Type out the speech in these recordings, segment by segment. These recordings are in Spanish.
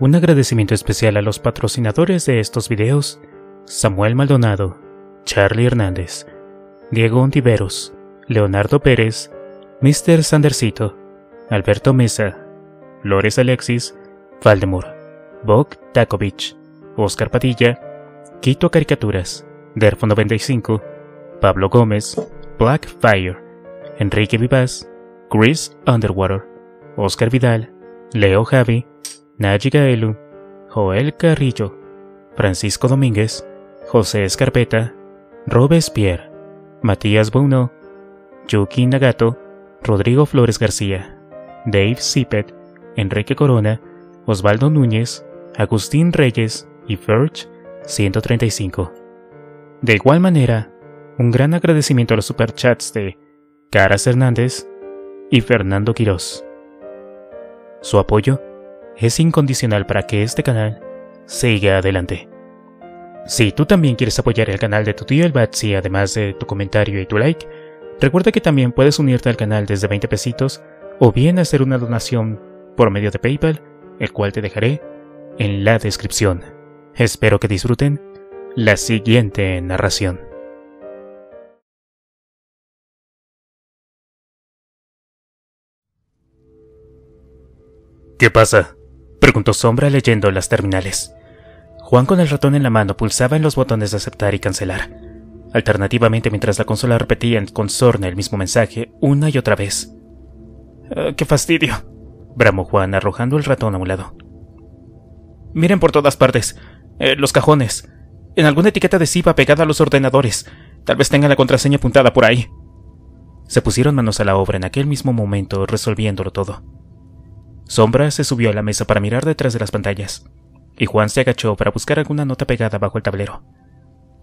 Un agradecimiento especial a los patrocinadores de estos videos: Samuel Maldonado, Charlie Hernández, Diego Ontiveros, Leonardo Pérez, Mr. Sandercito, Alberto Mesa, Flores Alexis, Valdemur, Bok Takovic, Oscar Padilla, Quito Caricaturas, Derfo95, Pablo Gómez, Blackfire, Enrique Vivaz, Chris Underwater, Oscar Vidal, Leo Javi, Nadia Gaelu, Joel Carrillo, Francisco Domínguez, José Escarpeta, Robespierre, Matías Bono, Yuki Nagato, Rodrigo Flores García, Dave Sipet, Enrique Corona, Osvaldo Núñez, Agustín Reyes y Verge 135. De igual manera, un gran agradecimiento a los superchats de Caras Hernández y Fernando Quirós. Su apoyo es incondicional para que este canal siga adelante. Si tú también quieres apoyar el canal de tu tío el Batsi, además de tu comentario y tu like, recuerda que también puedes unirte al canal desde 20 pesitos o bien hacer una donación por medio de PayPal, el cual te dejaré en la descripción. Espero que disfruten la siguiente narración. ¿Qué pasa?, preguntó Sombra leyendo las terminales. Juan, con el ratón en la mano, pulsaba en los botones de aceptar y cancelar, alternativamente mientras la consola repetía con sorna el mismo mensaje una y otra vez. ¡Qué fastidio!, bramó Juan, arrojando el ratón a un lado. Miren por todas partes, los cajones, en alguna etiqueta adhesiva pegada a los ordenadores, tal vez tengan la contraseña apuntada por ahí. Se pusieron manos a la obra en aquel mismo momento, resolviéndolo todo. Sombra se subió a la mesa para mirar detrás de las pantallas, y Juan se agachó para buscar alguna nota pegada bajo el tablero.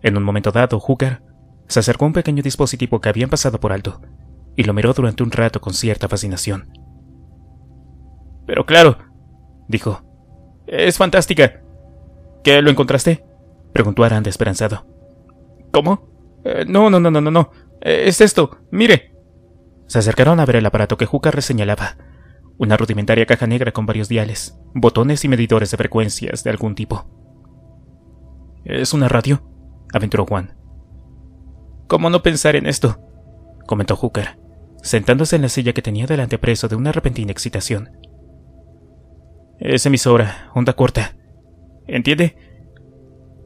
En un momento dado, Húcar se acercó a un pequeño dispositivo que habían pasado por alto, y lo miró durante un rato con cierta fascinación. «Pero claro», dijo, «es fantástica». «¿Qué, lo encontraste?», preguntó Aranda esperanzado. «¿Cómo? No. Es esto, mire». Se acercaron a ver el aparato que Húcar reseñalaba. Una rudimentaria caja negra con varios diales, botones y medidores de frecuencias de algún tipo. «¿Es una radio?», aventuró Juan. «¿Cómo no pensar en esto?», comentó Hooker, sentándose en la silla que tenía delante, preso de una repentina excitación. «Es emisora, onda corta. ¿Entiende?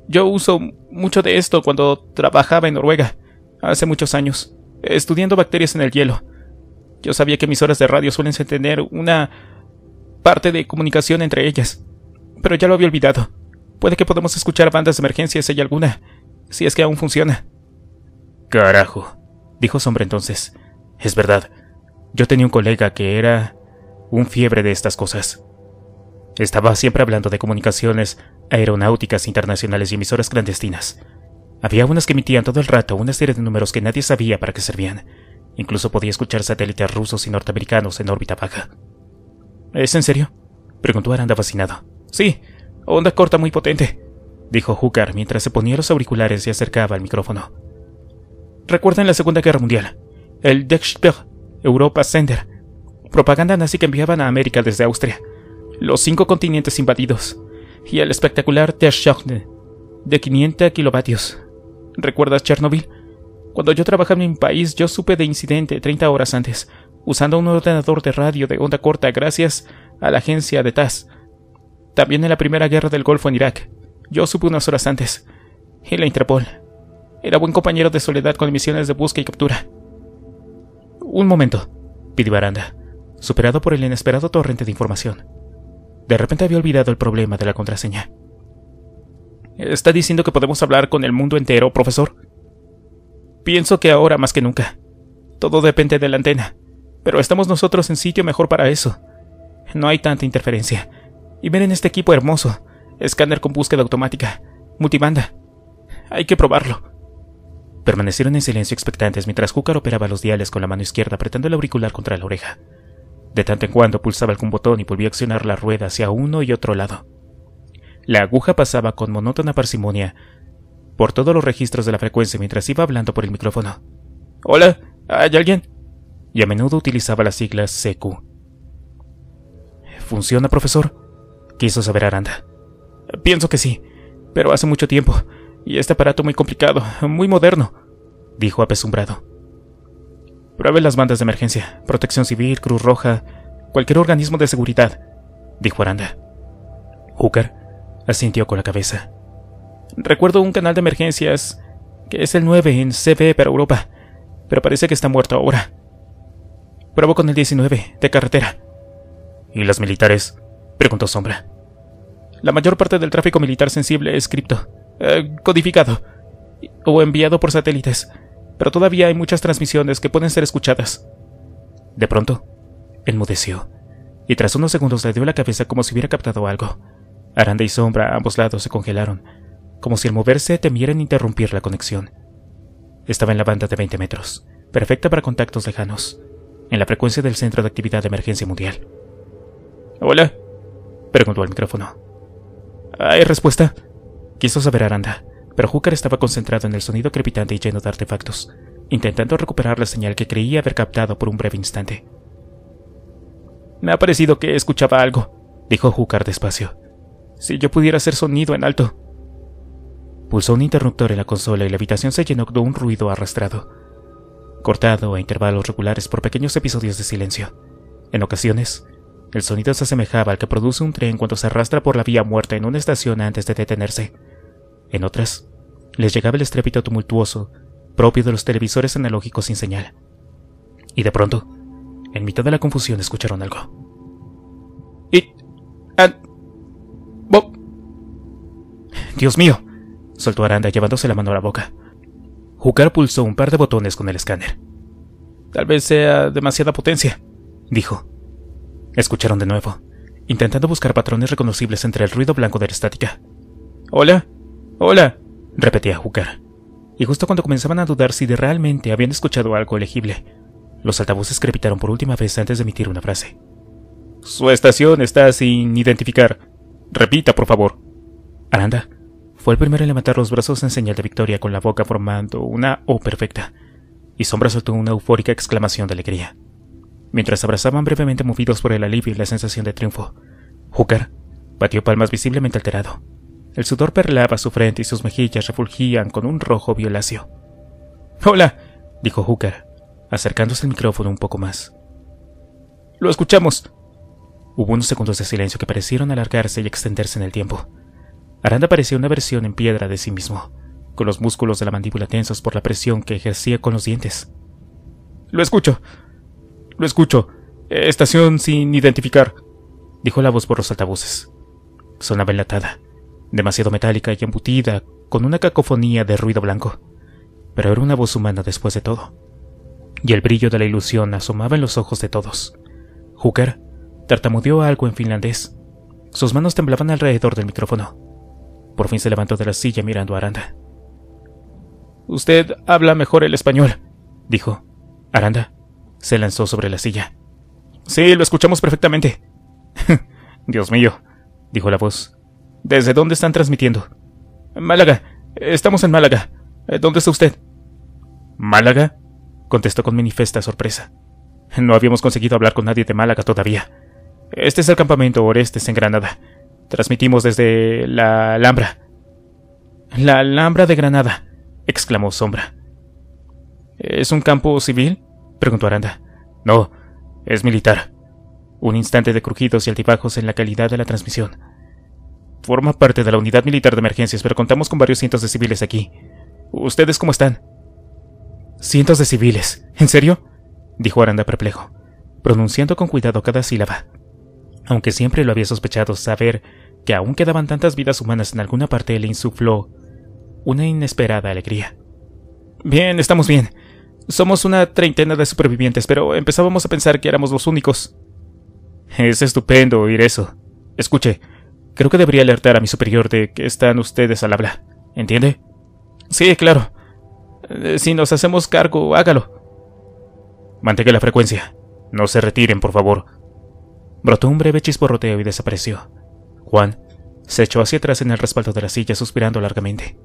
Yo uso mucho de esto cuando trabajaba en Noruega, hace muchos años, estudiando bacterias en el hielo. Yo sabía que emisoras de radio suelen tener una parte de comunicación entre ellas, pero ya lo había olvidado. Puede que podamos escuchar bandas de emergencia si hay alguna, si es que aún funciona». «Carajo», dijo Sombra entonces. «Es verdad, yo tenía un colega que era un fiebre de estas cosas. Estaba siempre hablando de comunicaciones aeronáuticas internacionales y emisoras clandestinas. Había unas que emitían todo el rato una serie de números que nadie sabía para qué servían. Incluso podía escuchar satélites rusos y norteamericanos en órbita baja». «¿Es en serio?», preguntó Aranda fascinado. «Sí, onda corta muy potente», dijo Húcar mientras se ponía los auriculares y acercaba el micrófono. «Recuerdan la Segunda Guerra Mundial, el Dechsper Europa Sender, propaganda nazi que enviaban a América desde Austria, los 5 continentes invadidos, y el espectacular Dechschacht de 500 kilovatios. ¿Recuerdas Chernobyl? Cuando yo trabajaba en mi país, yo supe de incidente 30 horas antes, usando un ordenador de radio de onda corta gracias a la agencia de TASS. También en la Primera Guerra del Golfo en Irak, yo supe unas horas antes. Y la Interpol. Era buen compañero de soledad con misiones de búsqueda y captura». «Un momento», pidió Aranda, superado por el inesperado torrente de información. De repente había olvidado el problema de la contraseña. «¿Está diciendo que podemos hablar con el mundo entero, profesor?». «Pienso que ahora más que nunca. Todo depende de la antena, pero estamos nosotros en sitio mejor para eso. No hay tanta interferencia. Y miren este equipo hermoso, escáner con búsqueda automática, multibanda. Hay que probarlo». Permanecieron en silencio expectantes mientras Húcar operaba los diales con la mano izquierda apretando el auricular contra la oreja. De tanto en cuando pulsaba algún botón y volvía a accionar la rueda hacia uno y otro lado. La aguja pasaba con monótona parsimonia por todos los registros de la frecuencia mientras iba hablando por el micrófono. «Hola, ¿hay alguien?», y a menudo utilizaba las siglas CQ. «¿Funciona, profesor?», quiso saber Aranda. Pienso que sí, pero hace mucho tiempo, y este aparato muy complicado, muy moderno, dijo apesumbrado. Pruebe las bandas de emergencia, Protección Civil, Cruz Roja, cualquier organismo de seguridad, dijo Aranda. Húcar asintió con la cabeza. Recuerdo un canal de emergencias, que es el 9 en CB para Europa, pero parece que está muerto ahora. Pruebo con el 19, de carretera. ¿Y las militares?, preguntó Sombra. La mayor parte del tráfico militar sensible es codificado, o enviado por satélites, pero todavía hay muchas transmisiones que pueden ser escuchadas. De pronto, enmudeció, y tras unos segundos le dio la cabeza como si hubiera captado algo. Aranda y Sombra a ambos lados se congelaron, como si al moverse temieran interrumpir la conexión. Estaba en la banda de 20 metros, perfecta para contactos lejanos, en la frecuencia del Centro de Actividad de Emergencia Mundial. —¿Hola? —preguntó al micrófono. —¿Hay respuesta? Quiso saber Aranda, pero Húcar estaba concentrado en el sonido crepitante y lleno de artefactos, intentando recuperar la señal que creía haber captado por un breve instante. —Me ha parecido que escuchaba algo —dijo Húcar despacio—. Si yo pudiera hacer sonido en alto. Pulsó un interruptor en la consola y la habitación se llenó de un ruido arrastrado, cortado a intervalos regulares por pequeños episodios de silencio. En ocasiones, el sonido se asemejaba al que produce un tren cuando se arrastra por la vía muerta en una estación antes de detenerse. En otras, les llegaba el estrépito tumultuoso propio de los televisores analógicos sin señal. Y de pronto, en mitad de la confusión, escucharon algo. ¡Dios mío!, soltó Aranda llevándose la mano a la boca. Húcar pulsó un par de botones con el escáner. —Tal vez sea demasiada potencia —dijo. Escucharon de nuevo, intentando buscar patrones reconocibles entre el ruido blanco de la estática. —¡Hola! ¡Hola! —repetía Húcar. Y justo cuando comenzaban a dudar si realmente habían escuchado algo legible, los altavoces crepitaron por última vez antes de emitir una frase. —Su estación está sin identificar. Repita, por favor. Aranda fue el primero en levantar los brazos en señal de victoria, con la boca formando una O perfecta, y Sombra soltó una eufórica exclamación de alegría. Mientras abrazaban brevemente, movidos por el alivio y la sensación de triunfo, Húcar batió palmas visiblemente alterado. El sudor perlaba su frente y sus mejillas refulgían con un rojo violáceo. —¡Hola! —dijo Húcar, acercándose al micrófono un poco más. —¡Lo escuchamos! Hubo unos segundos de silencio que parecieron alargarse y extenderse en el tiempo. Aranda parecía una versión en piedra de sí mismo, con los músculos de la mandíbula tensos por la presión que ejercía con los dientes. —¡Lo escucho! ¡Lo escucho! Estación sin identificar —dijo la voz por los altavoces. Sonaba enlatada, demasiado metálica y embutida, con una cacofonía de ruido blanco. Pero era una voz humana después de todo, y el brillo de la ilusión asomaba en los ojos de todos. Húcar tartamudeó algo en finlandés. Sus manos temblaban alrededor del micrófono. Por fin se levantó de la silla mirando a Aranda. —Usted habla mejor el español —dijo. Aranda se lanzó sobre la silla. —Sí, lo escuchamos perfectamente. —Dios mío —dijo la voz—. ¿Desde dónde están transmitiendo? —Málaga. Estamos en Málaga. ¿Dónde está usted? —¿Málaga? —contestó con manifiesta sorpresa. No habíamos conseguido hablar con nadie de Málaga todavía. Este es el campamento Orestes en Granada. Transmitimos desde la Alhambra. —La Alhambra de Granada —exclamó Sombra. —¿Es un campo civil? —preguntó Aranda. —No, es militar. Un instante de crujidos y altibajos en la calidad de la transmisión. —Forma parte de la unidad militar de emergencias, pero contamos con varios cientos de civiles aquí. ¿Ustedes cómo están? —¿Cientos de civiles? ¿En serio? —dijo Aranda perplejo, pronunciando con cuidado cada sílaba, aunque siempre lo había sospechado. Saber que aún quedaban tantas vidas humanas en alguna parte le insufló una inesperada alegría. —Bien, estamos bien. Somos una treintena de supervivientes, pero empezábamos a pensar que éramos los únicos. —Es estupendo oír eso. Escuche, creo que debería alertar a mi superior de que están ustedes al habla. ¿Entiende? —Sí, claro. Si nos hacemos cargo, hágalo. —Mantenga la frecuencia. No se retiren, por favor. Brotó un breve chisporroteo y desapareció. Juan se echó hacia atrás en el respaldo de la silla, suspirando largamente.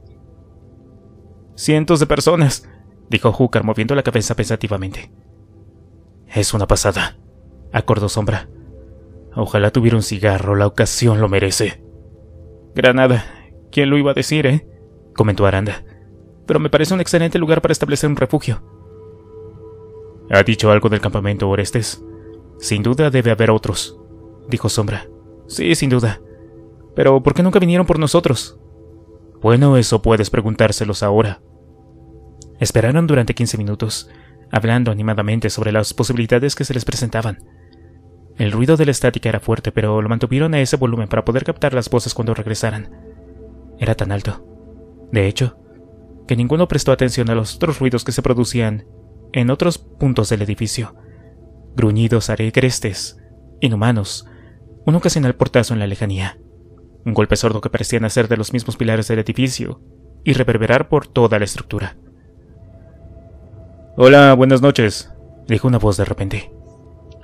—Cientos de personas —dijo Húcar, moviendo la cabeza pensativamente. —Es una pasada —acordó Sombra. Ojalá tuviera un cigarro, la ocasión lo merece. Granada, ¿quién lo iba a decir, eh?, comentó Aranda. Pero me parece un excelente lugar para establecer un refugio. ¿Ha dicho algo del campamento, Orestes? Sin duda debe haber otros, dijo Sombra. Sí, sin duda. Pero ¿por qué nunca vinieron por nosotros? Bueno, eso puedes preguntárselos ahora. Esperaron durante 15 minutos, hablando animadamente sobre las posibilidades que se les presentaban. El ruido de la estática era fuerte, pero lo mantuvieron a ese volumen para poder captar las voces cuando regresaran. Era tan alto, de hecho, que ninguno prestó atención a los otros ruidos que se producían en otros puntos del edificio. Gruñidos agrestes, inhumanos, un ocasional portazo en la lejanía, un golpe sordo que parecía nacer de los mismos pilares del edificio y reverberar por toda la estructura. «Hola, buenas noches», dijo una voz de repente.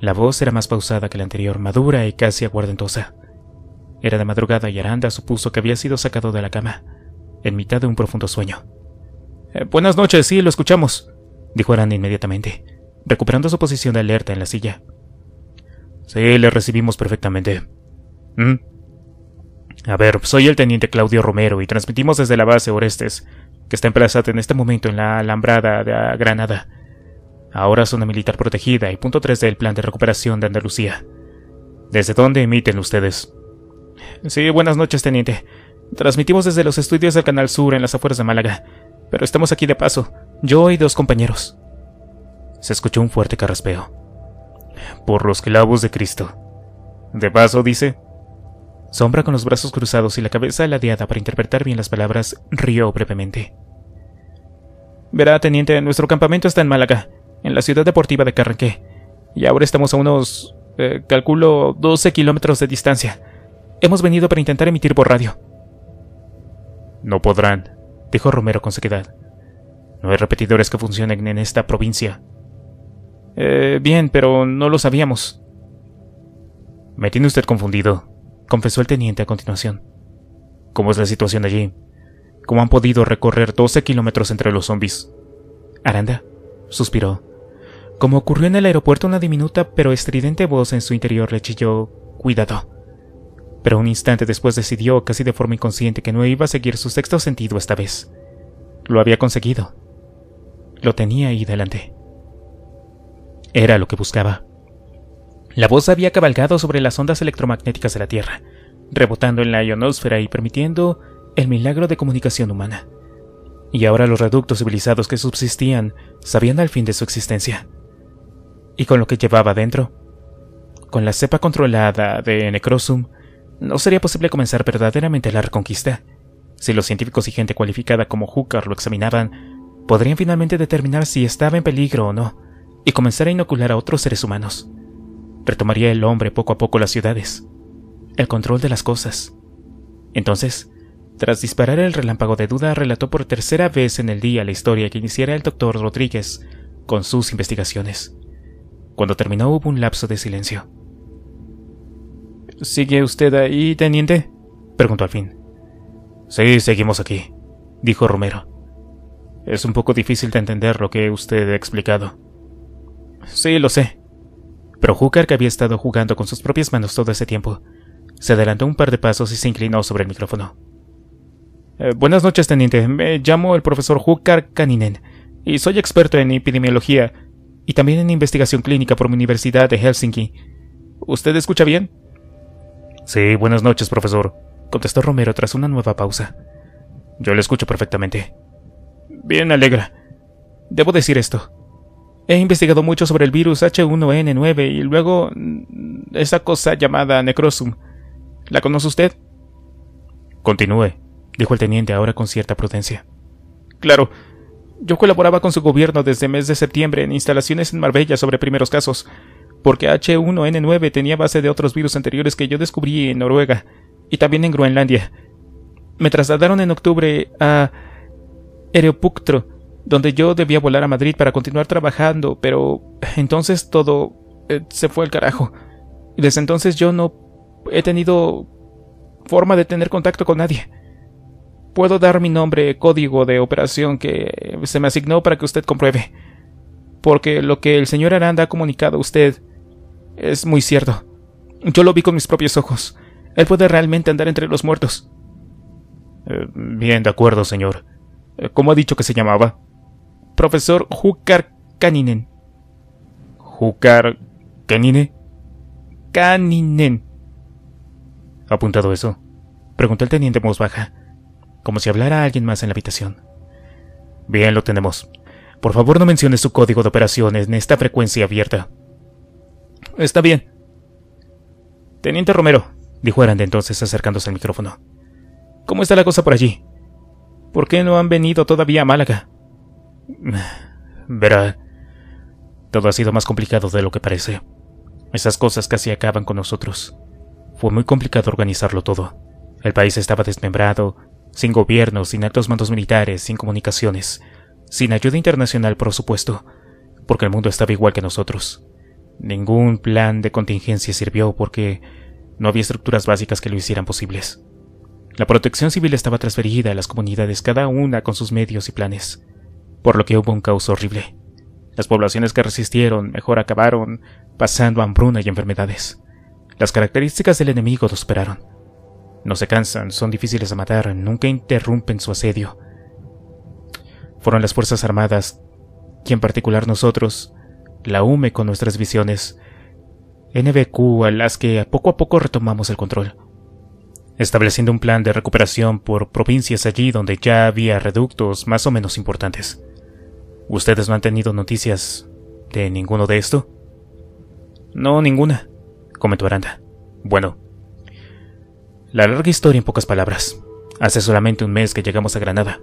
La voz era más pausada que la anterior, madura y casi aguardentosa. Era de madrugada y Aranda supuso que había sido sacado de la cama, en mitad de un profundo sueño. «Buenas noches, sí, lo escuchamos», dijo Aranda inmediatamente, recuperando su posición de alerta en la silla. «Sí, le recibimos perfectamente. A ver, soy el teniente Claudio Romero y transmitimos desde la base Orestes, que está emplazada en este momento en la Alambrada de Granada. Ahora zona militar protegida y punto 3 del plan de recuperación de Andalucía. ¿Desde dónde emiten ustedes? Sí, buenas noches, teniente. Transmitimos desde los estudios del Canal Sur en las afueras de Málaga, pero estamos aquí de paso, yo y dos compañeros. Se escuchó un fuerte carraspeo. Por los clavos de Cristo. De paso, dice. Sombra, con los brazos cruzados y la cabeza ladeada para interpretar bien las palabras, rió brevemente. Verá, teniente, nuestro campamento está en Málaga, en la ciudad deportiva de Carranque, y ahora estamos a unos, calculo, 12 kilómetros de distancia. Hemos venido para intentar emitir por radio. No podrán, dijo Romero con sequedad. No hay repetidores que funcionen en esta provincia. Bien, pero no lo sabíamos. Me tiene usted confundido, confesó el teniente a continuación. ¿Cómo es la situación allí? ¿Cómo han podido recorrer 12 kilómetros entre los zombis? Aranda suspiró. Como ocurrió en el aeropuerto, una diminuta pero estridente voz en su interior le chilló: cuidado. Pero un instante después decidió, casi de forma inconsciente, que no iba a seguir su sexto sentido esta vez. Lo había conseguido. Lo tenía ahí delante. Era lo que buscaba. La voz había cabalgado sobre las ondas electromagnéticas de la Tierra, rebotando en la ionosfera y permitiendo el milagro de comunicación humana. Y ahora los reductos civilizados que subsistían sabían al fin de su existencia. Y con lo que llevaba dentro, con la cepa controlada de Necrosum, no sería posible comenzar verdaderamente la reconquista. Si los científicos y gente cualificada como Húcar lo examinaban, podrían finalmente determinar si estaba en peligro o no, y comenzar a inocular a otros seres humanos. Retomaría el hombre poco a poco las ciudades, el control de las cosas. Entonces, tras disparar el relámpago de duda, relató por tercera vez en el día la historia que iniciara el doctor Rodríguez con sus investigaciones. Cuando terminó hubo un lapso de silencio. —¿Sigue usted ahí, teniente? —preguntó al fin. —Sí, seguimos aquí —dijo Romero—. Es un poco difícil de entender lo que usted ha explicado. —Sí, lo sé. Pero Húcar, que había estado jugando con sus propias manos todo ese tiempo, se adelantó un par de pasos y se inclinó sobre el micrófono. Buenas noches, teniente. Me llamo el profesor Húcar Caninen, y soy experto en epidemiología y también en investigación clínica por mi Universidad de Helsinki. ¿Usted escucha bien? Sí, buenas noches, profesor, contestó Romero tras una nueva pausa. Yo lo escucho perfectamente. Bien, alegra. Debo decir esto. He investigado mucho sobre el virus H1N9 y luego esa cosa llamada Necrosum. ¿La conoce usted? Continúe, dijo el teniente ahora con cierta prudencia. Claro, yo colaboraba con su gobierno desde el mes de septiembre en instalaciones en Marbella sobre primeros casos, porque H1N9 tenía base de otros virus anteriores que yo descubrí en Noruega y también en Groenlandia. Me trasladaron en octubre a Aeropuerto, donde yo debía volar a Madrid para continuar trabajando, pero entonces todo se fue al carajo. Desde entonces yo no he tenido forma de tener contacto con nadie. Puedo dar mi nombre, código de operación que se me asignó para que usted compruebe, porque lo que el señor Aranda ha comunicado a usted es muy cierto. Yo lo vi con mis propios ojos. Él puede realmente andar entre los muertos. Bien, de acuerdo, señor. ¿Cómo ha dicho que se llamaba? Profesor Húcar Caninen. ¿Húcar Canine? Caninen. ¿Apuntado eso? Preguntó el teniente en voz baja, como si hablara a alguien más en la habitación. Bien, lo tenemos. Por favor, no mencione su código de operaciones en esta frecuencia abierta. Está bien. Teniente Romero, dijo Aranda entonces acercándose al micrófono. ¿Cómo está la cosa por allí? ¿Por qué no han venido todavía a Málaga? Verá, todo ha sido más complicado de lo que parece. Esas cosas casi acaban con nosotros. Fue muy complicado organizarlo todo. El país estaba desmembrado, sin gobierno, sin altos mandos militares, sin comunicaciones, sin ayuda internacional, por supuesto, porque el mundo estaba igual que nosotros. Ningún plan de contingencia sirvió porque no había estructuras básicas que lo hicieran posibles. La protección civil estaba transferida a las comunidades, cada una con sus medios y planes, por lo que hubo un caos horrible. Las poblaciones que resistieron mejor acabaron pasando hambruna y enfermedades. Las características del enemigo lo superaron. No se cansan, son difíciles de matar, nunca interrumpen su asedio. Fueron las Fuerzas Armadas, y en particular nosotros, la UME con nuestras visiones, NBQ, a las que poco a poco retomamos el control, estableciendo un plan de recuperación por provincias allí donde ya había reductos más o menos importantes. ¿Ustedes no han tenido noticias de ninguno de esto? No, ninguna, comentó Aranda. Bueno, la larga historia en pocas palabras. Hace solamente un mes que llegamos a Granada.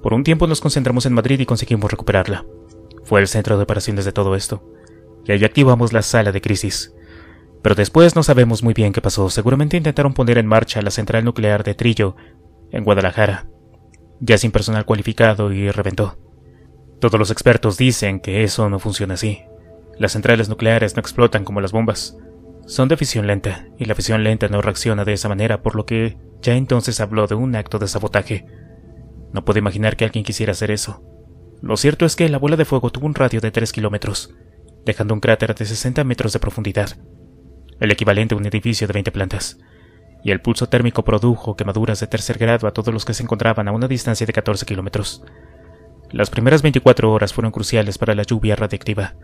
Por un tiempo nos concentramos en Madrid y conseguimos recuperarla. Fue el centro de operaciones de todo esto, y allí activamos la sala de crisis. Pero después no sabemos muy bien qué pasó. Seguramente intentaron poner en marcha la central nuclear de Trillo, en Guadalajara, ya sin personal cualificado, y reventó. Todos los expertos dicen que eso no funciona así. Las centrales nucleares no explotan como las bombas. Son de fisión lenta, y la fisión lenta no reacciona de esa manera, por lo que ya entonces habló de un acto de sabotaje. No puedo imaginar que alguien quisiera hacer eso. Lo cierto es que la bola de fuego tuvo un radio de 3 kilómetros, dejando un cráter de 60 metros de profundidad, el equivalente a un edificio de 20 plantas, y el pulso térmico produjo quemaduras de tercer grado a todos los que se encontraban a una distancia de 14 kilómetros. Las primeras 24 horas fueron cruciales para la lluvia radiactiva,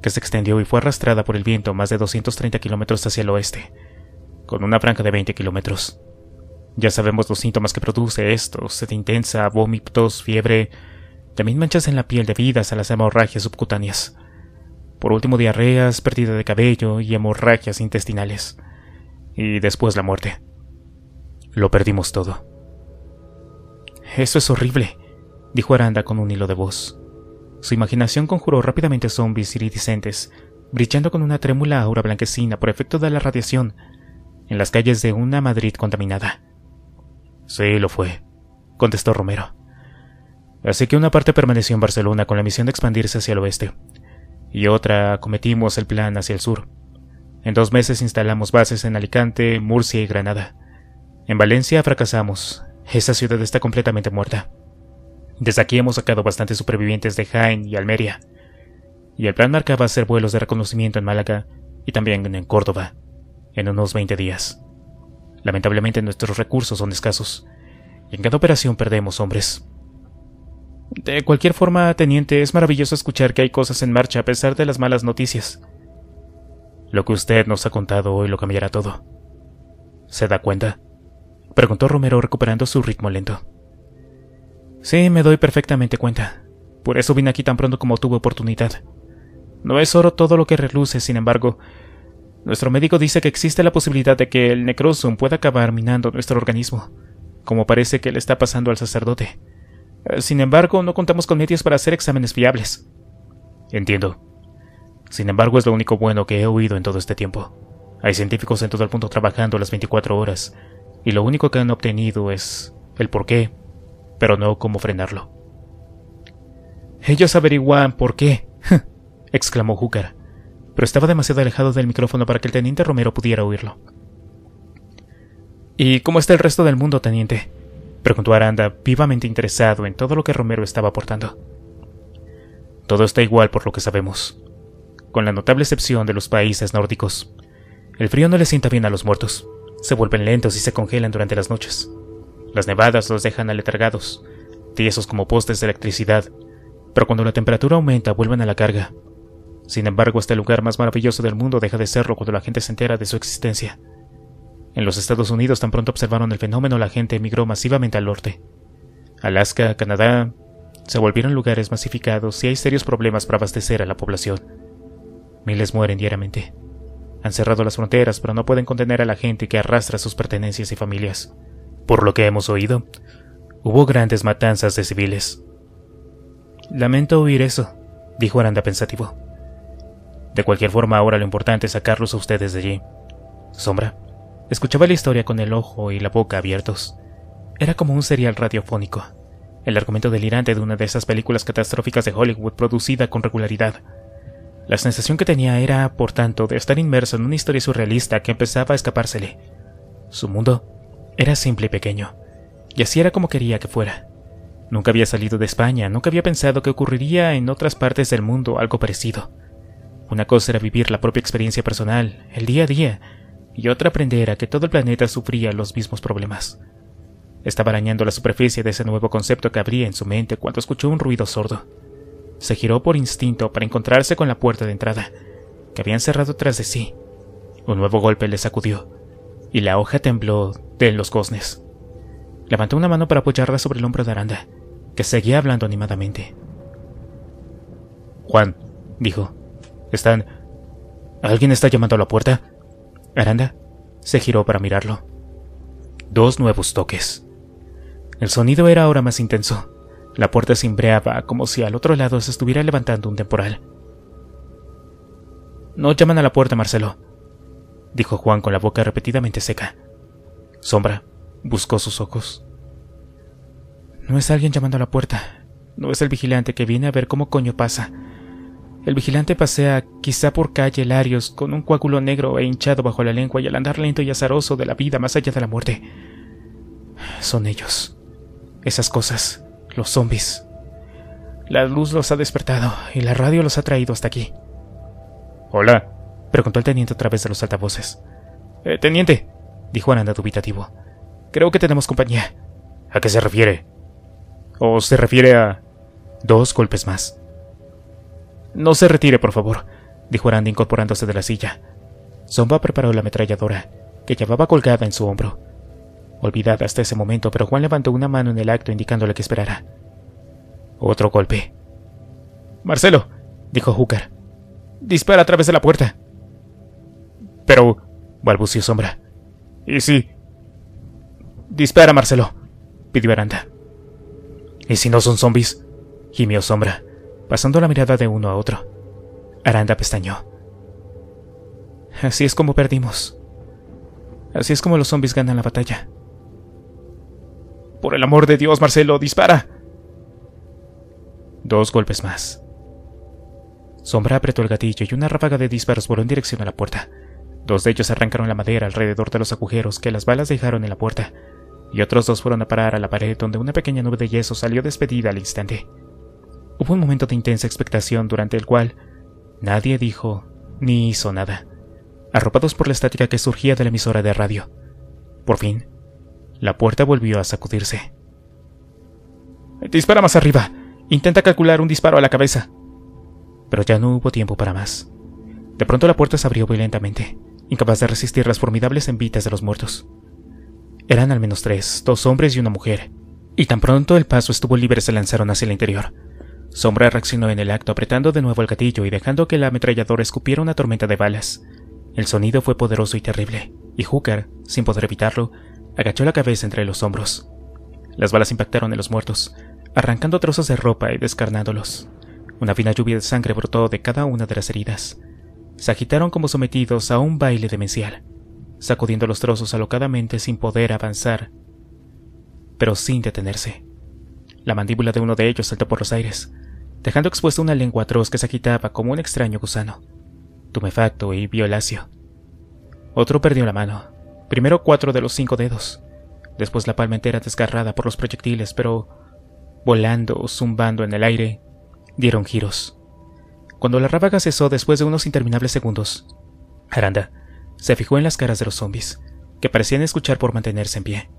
que se extendió y fue arrastrada por el viento más de 230 kilómetros hacia el oeste, con una franja de 20 kilómetros. Ya sabemos los síntomas que produce esto: sed intensa, vómitos, fiebre, también manchas en la piel debidas a las hemorragias subcutáneas. Por último, diarreas, pérdida de cabello y hemorragias intestinales. Y después la muerte. Lo perdimos todo. Eso es horrible, dijo Aranda con un hilo de voz. Su imaginación conjuró rápidamente zombis iridiscentes, brillando con una trémula aura blanquecina por efecto de la radiación, en las calles de una Madrid contaminada. Sí, lo fue, contestó Romero. Así que una parte permaneció en Barcelona con la misión de expandirse hacia el oeste, y otra acometimos el plan hacia el sur. En 2 meses instalamos bases en Alicante, Murcia y Granada. En Valencia fracasamos, esa ciudad está completamente muerta. Desde aquí hemos sacado bastantes supervivientes de Jaén y Almería, y el plan marcaba hacer vuelos de reconocimiento en Málaga y también en Córdoba, en unos 20 días. Lamentablemente nuestros recursos son escasos, y en cada operación perdemos hombres. De cualquier forma, teniente, es maravilloso escuchar que hay cosas en marcha a pesar de las malas noticias. Lo que usted nos ha contado hoy lo cambiará todo. ¿Se da cuenta?, preguntó Romero recuperando su ritmo lento. Sí, me doy perfectamente cuenta. Por eso vine aquí tan pronto como tuve oportunidad. No es oro todo lo que reluce, sin embargo. Nuestro médico dice que existe la posibilidad de que el Necrosum pueda acabar minando nuestro organismo, como parece que le está pasando al sacerdote. Sin embargo, no contamos con medios para hacer exámenes fiables. Entiendo. Sin embargo, es lo único bueno que he oído en todo este tiempo. Hay científicos en todo el mundo trabajando las 24 horas, y lo único que han obtenido es el porqué, pero no cómo frenarlo. Ellos averiguan por qué, exclamó Húcar, pero estaba demasiado alejado del micrófono para que el teniente Romero pudiera oírlo. ¿Y cómo está el resto del mundo, teniente?, preguntó Aranda, vivamente interesado en todo lo que Romero estaba aportando. Todo está igual por lo que sabemos, con la notable excepción de los países nórdicos. El frío no les sienta bien a los muertos. Se vuelven lentos y se congelan durante las noches. Las nevadas los dejan aletargados, tiesos como postes de electricidad, pero cuando la temperatura aumenta vuelven a la carga. Sin embargo, este lugar más maravilloso del mundo deja de serlo cuando la gente se entera de su existencia. En los Estados Unidos, tan pronto observaron el fenómeno, la gente emigró masivamente al norte. Alaska, Canadá, se volvieron lugares masificados y hay serios problemas para abastecer a la población. Miles mueren diariamente. Han cerrado las fronteras, pero no pueden contener a la gente que arrastra sus pertenencias y familias. Por lo que hemos oído, hubo grandes matanzas de civiles. Lamento oír eso, dijo Aranda pensativo. De cualquier forma, ahora lo importante es sacarlos a ustedes de allí. Sombra escuchaba la historia con el ojo y la boca abiertos. Era como un serial radiofónico, el argumento delirante de una de esas películas catastróficas de Hollywood producida con regularidad. La sensación que tenía era, por tanto, de estar inmerso en una historia surrealista que empezaba a escapársele. Su mundo era simple y pequeño, y así era como quería que fuera. Nunca había salido de España, nunca había pensado que ocurriría en otras partes del mundo algo parecido. Una cosa era vivir la propia experiencia personal, el día a día, y otra aprender a que todo el planeta sufría los mismos problemas. Estaba arañando la superficie de ese nuevo concepto que abría en su mente cuando escuchó un ruido sordo. Se giró por instinto para encontrarse con la puerta de entrada, que habían cerrado tras de sí. Un nuevo golpe le sacudió, y la hoja tembló de los goznes. Levantó una mano para apoyarla sobre el hombro de Aranda, que seguía hablando animadamente. «Juan», dijo, ¿alguien está llamando a la puerta? Aranda se giró para mirarlo. Dos nuevos toques. El sonido era ahora más intenso. La puerta cimbreaba como si al otro lado se estuviera levantando un temporal. No llaman a la puerta, Marcelo, dijo Juan con la boca repetidamente seca. Sombra buscó sus ojos. No es alguien llamando a la puerta. No es el vigilante que viene a ver cómo coño pasa. El vigilante pasea quizá por calle Larios con un coágulo negro e hinchado bajo la lengua y al andar lento y azaroso de la vida más allá de la muerte. Son ellos. Esas cosas. Los zombies. La luz los ha despertado y la radio los ha traído hasta aquí. —Hola —preguntó el teniente a través de los altavoces. —Teniente —dijo Aranda dubitativo—, creo que tenemos compañía. —¿A qué se refiere? —¿O se refiere a...? Dos golpes más. —No se retire, por favor —dijo Aranda incorporándose de la silla. Sombra preparó la ametralladora, que llevaba colgada en su hombro, olvidada hasta ese momento, pero Juan levantó una mano en el acto indicándole que esperara. Otro golpe. —Marcelo —dijo Húcar—, dispara a través de la puerta. —Pero —balbució Sombra—. —¿Y si...? —Dispara, Marcelo —pidió Aranda. —¿Y si no son zombies? —gimió Sombra, pasando la mirada de uno a otro. Aranda pestañó. Así es como perdimos. Así es como los zombies ganan la batalla. Por el amor de Dios, Marcelo, dispara. Dos golpes más. Sombra apretó el gatillo y una ráfaga de disparos voló en dirección a la puerta. Dos de ellos arrancaron la madera alrededor de los agujeros que las balas dejaron en la puerta, y otros dos fueron a parar a la pared, donde una pequeña nube de yeso salió despedida al instante. Hubo un momento de intensa expectación durante el cual nadie dijo ni hizo nada, arropados por la estática que surgía de la emisora de radio. Por fin, la puerta volvió a sacudirse. —¡Dispara más arriba! Intenta calcular un disparo a la cabeza! Pero ya no hubo tiempo para más. De pronto la puerta se abrió violentamente, incapaz de resistir las formidables envitas de los muertos. Eran al menos tres, dos hombres y una mujer, y tan pronto el paso estuvo libre se lanzaron hacia el interior. Sombra reaccionó en el acto, apretando de nuevo el gatillo y dejando que la ametralladora escupiera una tormenta de balas. El sonido fue poderoso y terrible, y Hooker, sin poder evitarlo, agachó la cabeza entre los hombros. Las balas impactaron en los muertos, arrancando trozos de ropa y descarnándolos. Una fina lluvia de sangre brotó de cada una de las heridas. Se agitaron como sometidos a un baile demencial, sacudiendo los trozos alocadamente sin poder avanzar, pero sin detenerse. La mandíbula de uno de ellos saltó por los aires, dejando expuesta una lengua atroz que se agitaba como un extraño gusano, tumefacto y violáceo. Otro perdió la mano, primero 4 de los 5 dedos, después la palma entera desgarrada por los proyectiles, pero volando o zumbando en el aire, dieron giros. Cuando la ráfaga cesó después de unos interminables segundos, Aranda se fijó en las caras de los zombis, que parecían escuchar por mantenerse en pie.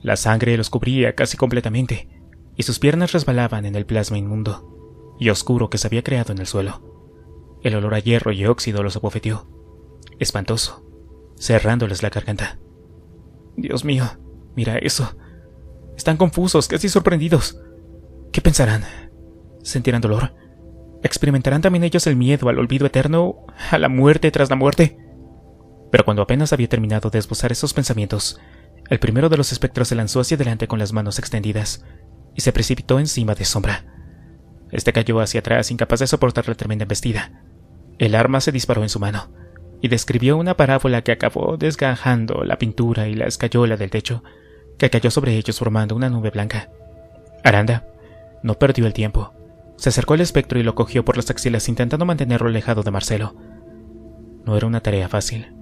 La sangre los cubría casi completamente, y sus piernas resbalaban en el plasma inmundo y oscuro que se había creado en el suelo. El olor a hierro y óxido los abofeteó, espantoso, cerrándoles la garganta. «Dios mío, mira eso. Están confusos, casi sorprendidos. ¿Qué pensarán? ¿Sentirán dolor? ¿Experimentarán también ellos el miedo al olvido eterno, a la muerte tras la muerte?» Pero cuando apenas había terminado de esbozar esos pensamientos, el primero de los espectros se lanzó hacia adelante con las manos extendidas y se precipitó encima de Sombra. Este cayó hacia atrás, incapaz de soportar la tremenda embestida. El arma se disparó en su mano y describió una parábola que acabó desgajando la pintura y la escayola del techo, que cayó sobre ellos formando una nube blanca. Aranda no perdió el tiempo. Se acercó al espectro y lo cogió por las axilas, intentando mantenerlo alejado de Marcelo. No era una tarea fácil.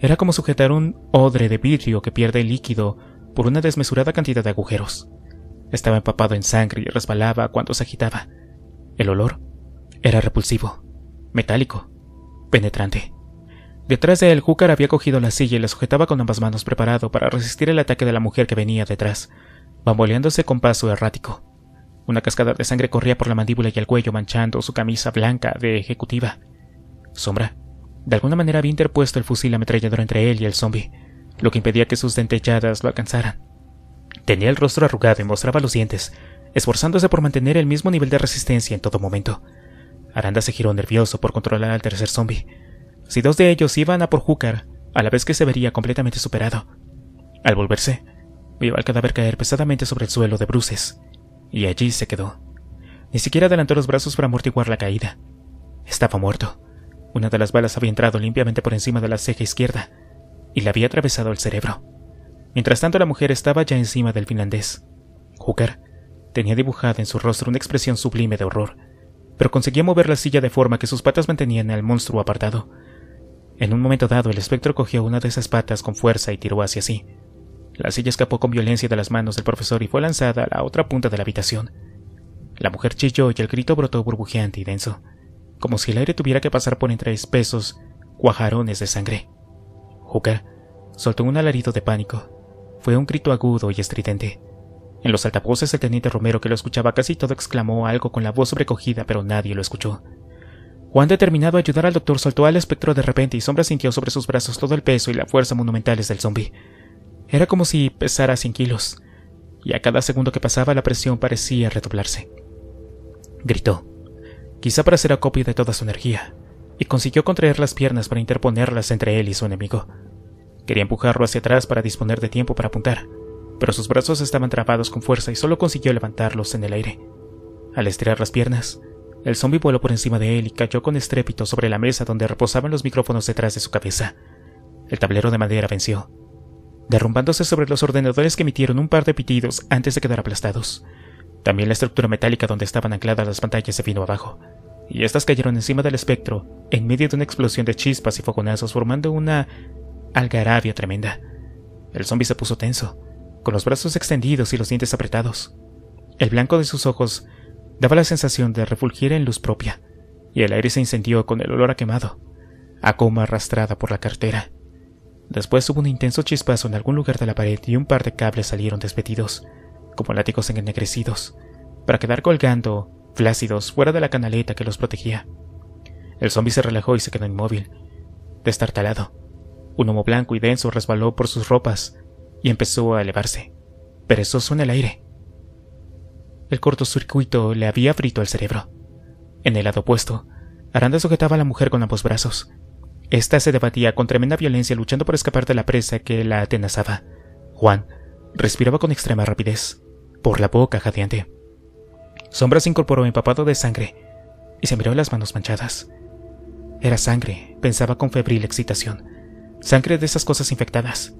Era como sujetar un odre de vidrio que pierde el líquido por una desmesurada cantidad de agujeros. Estaba empapado en sangre y resbalaba cuando se agitaba. El olor era repulsivo, metálico, penetrante. Detrás de él, Húcar había cogido la silla y la sujetaba con ambas manos, preparado para resistir el ataque de la mujer que venía detrás, bamboleándose con paso errático. Una cascada de sangre corría por la mandíbula y el cuello, manchando su camisa blanca de ejecutiva. Sombra, de alguna manera, había interpuesto el fusil ametrallador entre él y el zombi, lo que impedía que sus dentelladas lo alcanzaran. Tenía el rostro arrugado y mostraba los dientes, esforzándose por mantener el mismo nivel de resistencia en todo momento. Aranda se giró nervioso por controlar al tercer zombi. Si dos de ellos iban a por Húcar, a la vez que se vería completamente superado. Al volverse, vio al cadáver caer pesadamente sobre el suelo de bruces. Y allí se quedó. Ni siquiera adelantó los brazos para amortiguar la caída. Estaba muerto. Una de las balas había entrado limpiamente por encima de la ceja izquierda y le había atravesado el cerebro. Mientras tanto, la mujer estaba ya encima del finlandés. Húcar tenía dibujada en su rostro una expresión sublime de horror, pero conseguía mover la silla de forma que sus patas mantenían al monstruo apartado. En un momento dado, el espectro cogió una de esas patas con fuerza y tiró hacia sí. La silla escapó con violencia de las manos del profesor y fue lanzada a la otra punta de la habitación. La mujer chilló y el grito brotó burbujeante y denso, como si el aire tuviera que pasar por entre espesos cuajarones de sangre. Hooker soltó un alarido de pánico. Fue un grito agudo y estridente. En los altavoces, el teniente Romero, que lo escuchaba casi todo, exclamó algo con la voz sobrecogida, pero nadie lo escuchó. Juan, determinado a ayudar al doctor, soltó al espectro de repente y Sombra sintió sobre sus brazos todo el peso y la fuerza monumentales del zombi. Era como si pesara 100 kilos, y a cada segundo que pasaba la presión parecía redoblarse. Gritó, quizá para hacer acopio de toda su energía, y consiguió contraer las piernas para interponerlas entre él y su enemigo. Quería empujarlo hacia atrás para disponer de tiempo para apuntar, pero sus brazos estaban trabados con fuerza y solo consiguió levantarlos en el aire. Al estirar las piernas, el zombi voló por encima de él y cayó con estrépito sobre la mesa donde reposaban los micrófonos detrás de su cabeza. El tablero de madera venció, derrumbándose sobre los ordenadores que emitieron un par de pitidos antes de quedar aplastados. También la estructura metálica donde estaban ancladas las pantallas se vino abajo, y estas cayeron encima del espectro en medio de una explosión de chispas y fogonazos, formando una algarabia tremenda. El zombi se puso tenso, con los brazos extendidos y los dientes apretados. El blanco de sus ojos daba la sensación de refulgir en luz propia, y el aire se incendió con el olor a quemado, a coma arrastrada por la cartera. Después hubo un intenso chispazo en algún lugar de la pared y un par de cables salieron despedidos, como látigos ennegrecidos, para quedar colgando, flácidos, fuera de la canaleta que los protegía. El zombi se relajó y se quedó inmóvil, destartalado. Un humo blanco y denso resbaló por sus ropas y empezó a elevarse, perezoso en el aire. El cortocircuito le había frito el cerebro. En el lado opuesto, Aranda sujetaba a la mujer con ambos brazos. Esta se debatía con tremenda violencia, luchando por escapar de la presa que la atenazaba. Juan respiraba con extrema rapidez, por la boca jadeante. Sombra se incorporó empapado de sangre y se miró las manos manchadas. Era sangre, pensaba con febril excitación. Sangre de esas cosas infectadas.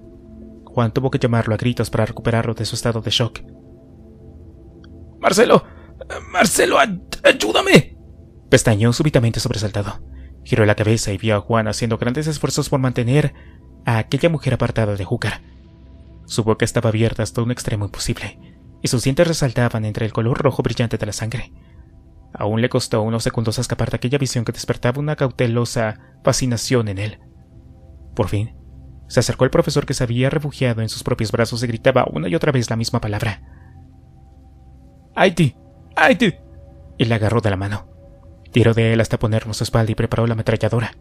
Juan tuvo que llamarlo a gritos para recuperarlo de su estado de shock. «¡Marcelo! ¡Marcelo, ayúdame!» Pestañeó súbitamente sobresaltado. Giró la cabeza y vio a Juan haciendo grandes esfuerzos por mantener a aquella mujer apartada de Húcar. Su boca estaba abierta hasta un extremo imposible, y sus dientes resaltaban entre el color rojo brillante de la sangre. Aún le costó unos segundos escapar de aquella visión que despertaba una cautelosa fascinación en él. Por fin, se acercó el profesor que se había refugiado en sus propios brazos y gritaba una y otra vez la misma palabra. —¡Haití! ¡Haití! Y la agarró de la mano. Tiró de él hasta ponernos su espalda y preparó la ametralladora.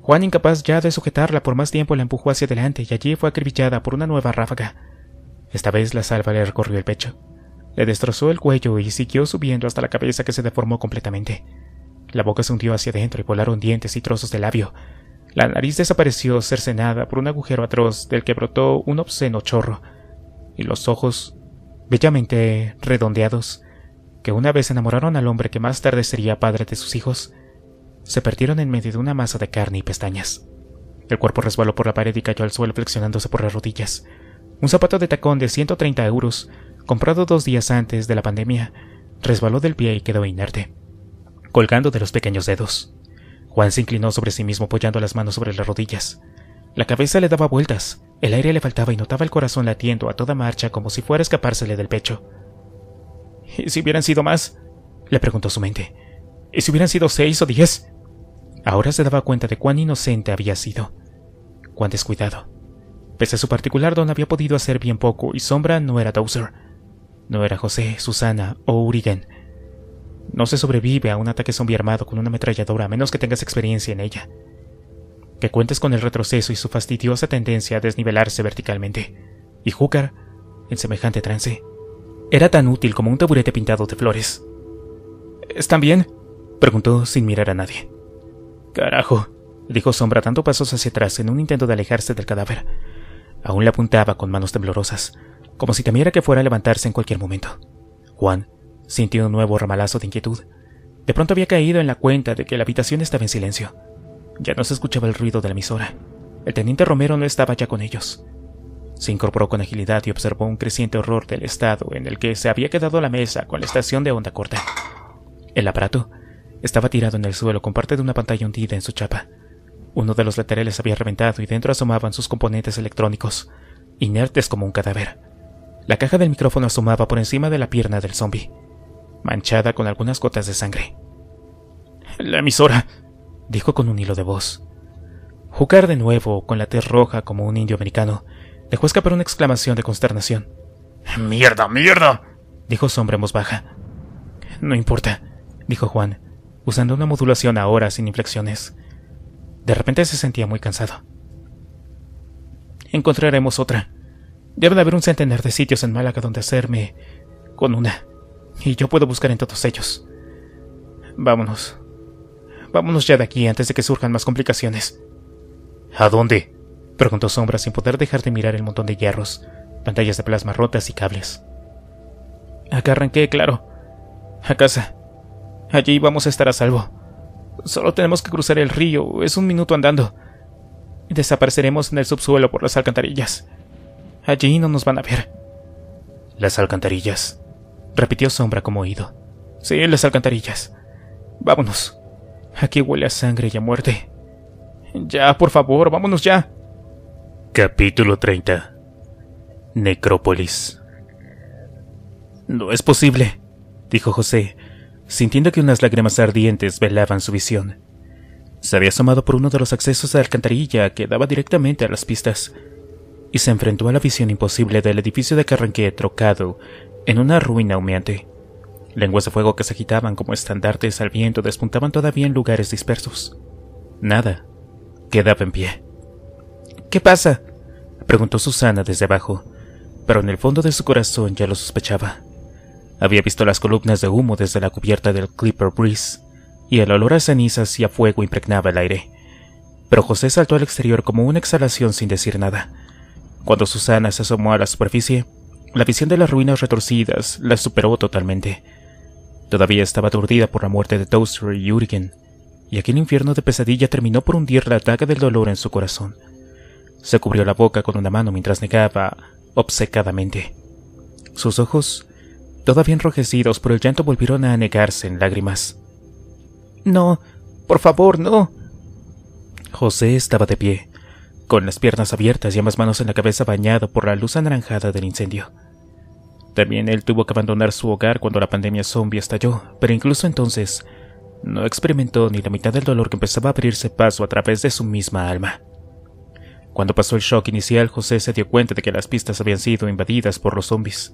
Juan, incapaz ya de sujetarla por más tiempo, la empujó hacia adelante y allí fue acribillada por una nueva ráfaga. Esta vez la salva le recorrió el pecho, le destrozó el cuello y siguió subiendo hasta la cabeza, que se deformó completamente. La boca se hundió hacia adentro y volaron dientes y trozos de labio. La nariz desapareció cercenada por un agujero atroz del que brotó un obsceno chorro, y los ojos, bellamente redondeados, que una vez enamoraron al hombre que más tarde sería padre de sus hijos, se perdieron en medio de una masa de carne y pestañas. El cuerpo resbaló por la pared y cayó al suelo flexionándose por las rodillas. Un zapato de tacón de 130 euros, comprado 2 días antes de la pandemia, resbaló del pie y quedó inerte, colgando de los pequeños dedos. Juan se inclinó sobre sí mismo apoyando las manos sobre las rodillas. La cabeza le daba vueltas, el aire le faltaba y notaba el corazón latiendo a toda marcha como si fuera a escapársele del pecho. —¿Y si hubieran sido más? —le preguntó su mente. —¿Y si hubieran sido 6 o 10? Ahora se daba cuenta de cuán inocente había sido, cuán descuidado. Pese a su particular don, había podido hacer bien poco, y Sombra no era Dowser, no era José, Susana o Urigen. No se sobrevive a un ataque zombie armado con una ametralladora a menos que tengas experiencia en ella, que cuentes con el retroceso y su fastidiosa tendencia a desnivelarse verticalmente. Y Húcar, en semejante trance, era tan útil como un taburete pintado de flores. —¿Están bien? —preguntó sin mirar a nadie. —Carajo —dijo Sombra dando pasos hacia atrás en un intento de alejarse del cadáver. Aún le apuntaba con manos temblorosas, como si temiera que fuera a levantarse en cualquier momento. Juan sintió un nuevo ramalazo de inquietud. De pronto había caído en la cuenta de que la habitación estaba en silencio. Ya no se escuchaba el ruido de la emisora. El teniente Romero no estaba ya con ellos. Se incorporó con agilidad y observó un creciente horror del estado en el que se había quedado la mesa con la estación de onda corta. El aparato estaba tirado en el suelo con parte de una pantalla hundida en su chapa. Uno de los laterales había reventado y dentro asomaban sus componentes electrónicos, inertes como un cadáver. La caja del micrófono asomaba por encima de la pierna del zombi, manchada con algunas gotas de sangre. —¡La emisora! —dijo con un hilo de voz. Húcar, de nuevo, con la tez roja como un indio americano, dejó escapar una exclamación de consternación. —¡Mierda, mierda! —dijo Sombra en voz baja. —No importa —dijo Juan, usando una modulación ahora sin inflexiones. De repente se sentía muy cansado. —Encontraremos otra. Debe de haber un centenar de sitios en Málaga donde hacerme con una, y yo puedo buscar en todos ellos. Vámonos. Vámonos ya de aquí antes de que surjan más complicaciones. —¿A dónde? —preguntó Sombra sin poder dejar de mirar el montón de hierros, pantallas de plasma rotas y cables. —A Carranque, claro. A casa. Allí vamos a estar a salvo. Solo tenemos que cruzar el río, es un minuto andando. Desapareceremos en el subsuelo por las alcantarillas. Allí no nos van a ver. —Las alcantarillas —repitió Sombra como oído. —Sí, las alcantarillas. Vámonos. Aquí huele a sangre y a muerte. Ya, por favor, vámonos ya. Capítulo 30. Necrópolis. —No es posible —dijo José, sintiendo que unas lágrimas ardientes velaban su visión. Se había asomado por uno de los accesos a la alcantarilla que daba directamente a las pistas, y se enfrentó a la visión imposible del edificio de Carranque trocado en una ruina humeante. Lenguas de fuego que se agitaban como estandartes al viento despuntaban todavía en lugares dispersos. Nada quedaba en pie. —¿Qué pasa? —preguntó Susana desde abajo, pero en el fondo de su corazón ya lo sospechaba. Había visto las columnas de humo desde la cubierta del Clipper Breeze, y el olor a cenizas y a fuego impregnaba el aire. Pero José saltó al exterior como una exhalación sin decir nada. Cuando Susana se asomó a la superficie, la visión de las ruinas retorcidas la superó totalmente. Todavía estaba aturdida por la muerte de Toaster y Urigen, y aquel infierno de pesadilla terminó por hundir la ataque del dolor en su corazón. Se cubrió la boca con una mano mientras negaba obcecadamente. Sus ojos, todavía enrojecidos por el llanto, volvieron a anegarse en lágrimas. —¡No! ¡Por favor, no! José estaba de pie, con las piernas abiertas y ambas manos en la cabeza, bañado por la luz anaranjada del incendio. También él tuvo que abandonar su hogar cuando la pandemia zombie estalló, pero incluso entonces no experimentó ni la mitad del dolor que empezaba a abrirse paso a través de su misma alma. Cuando pasó el shock inicial, José se dio cuenta de que las pistas habían sido invadidas por los zombies.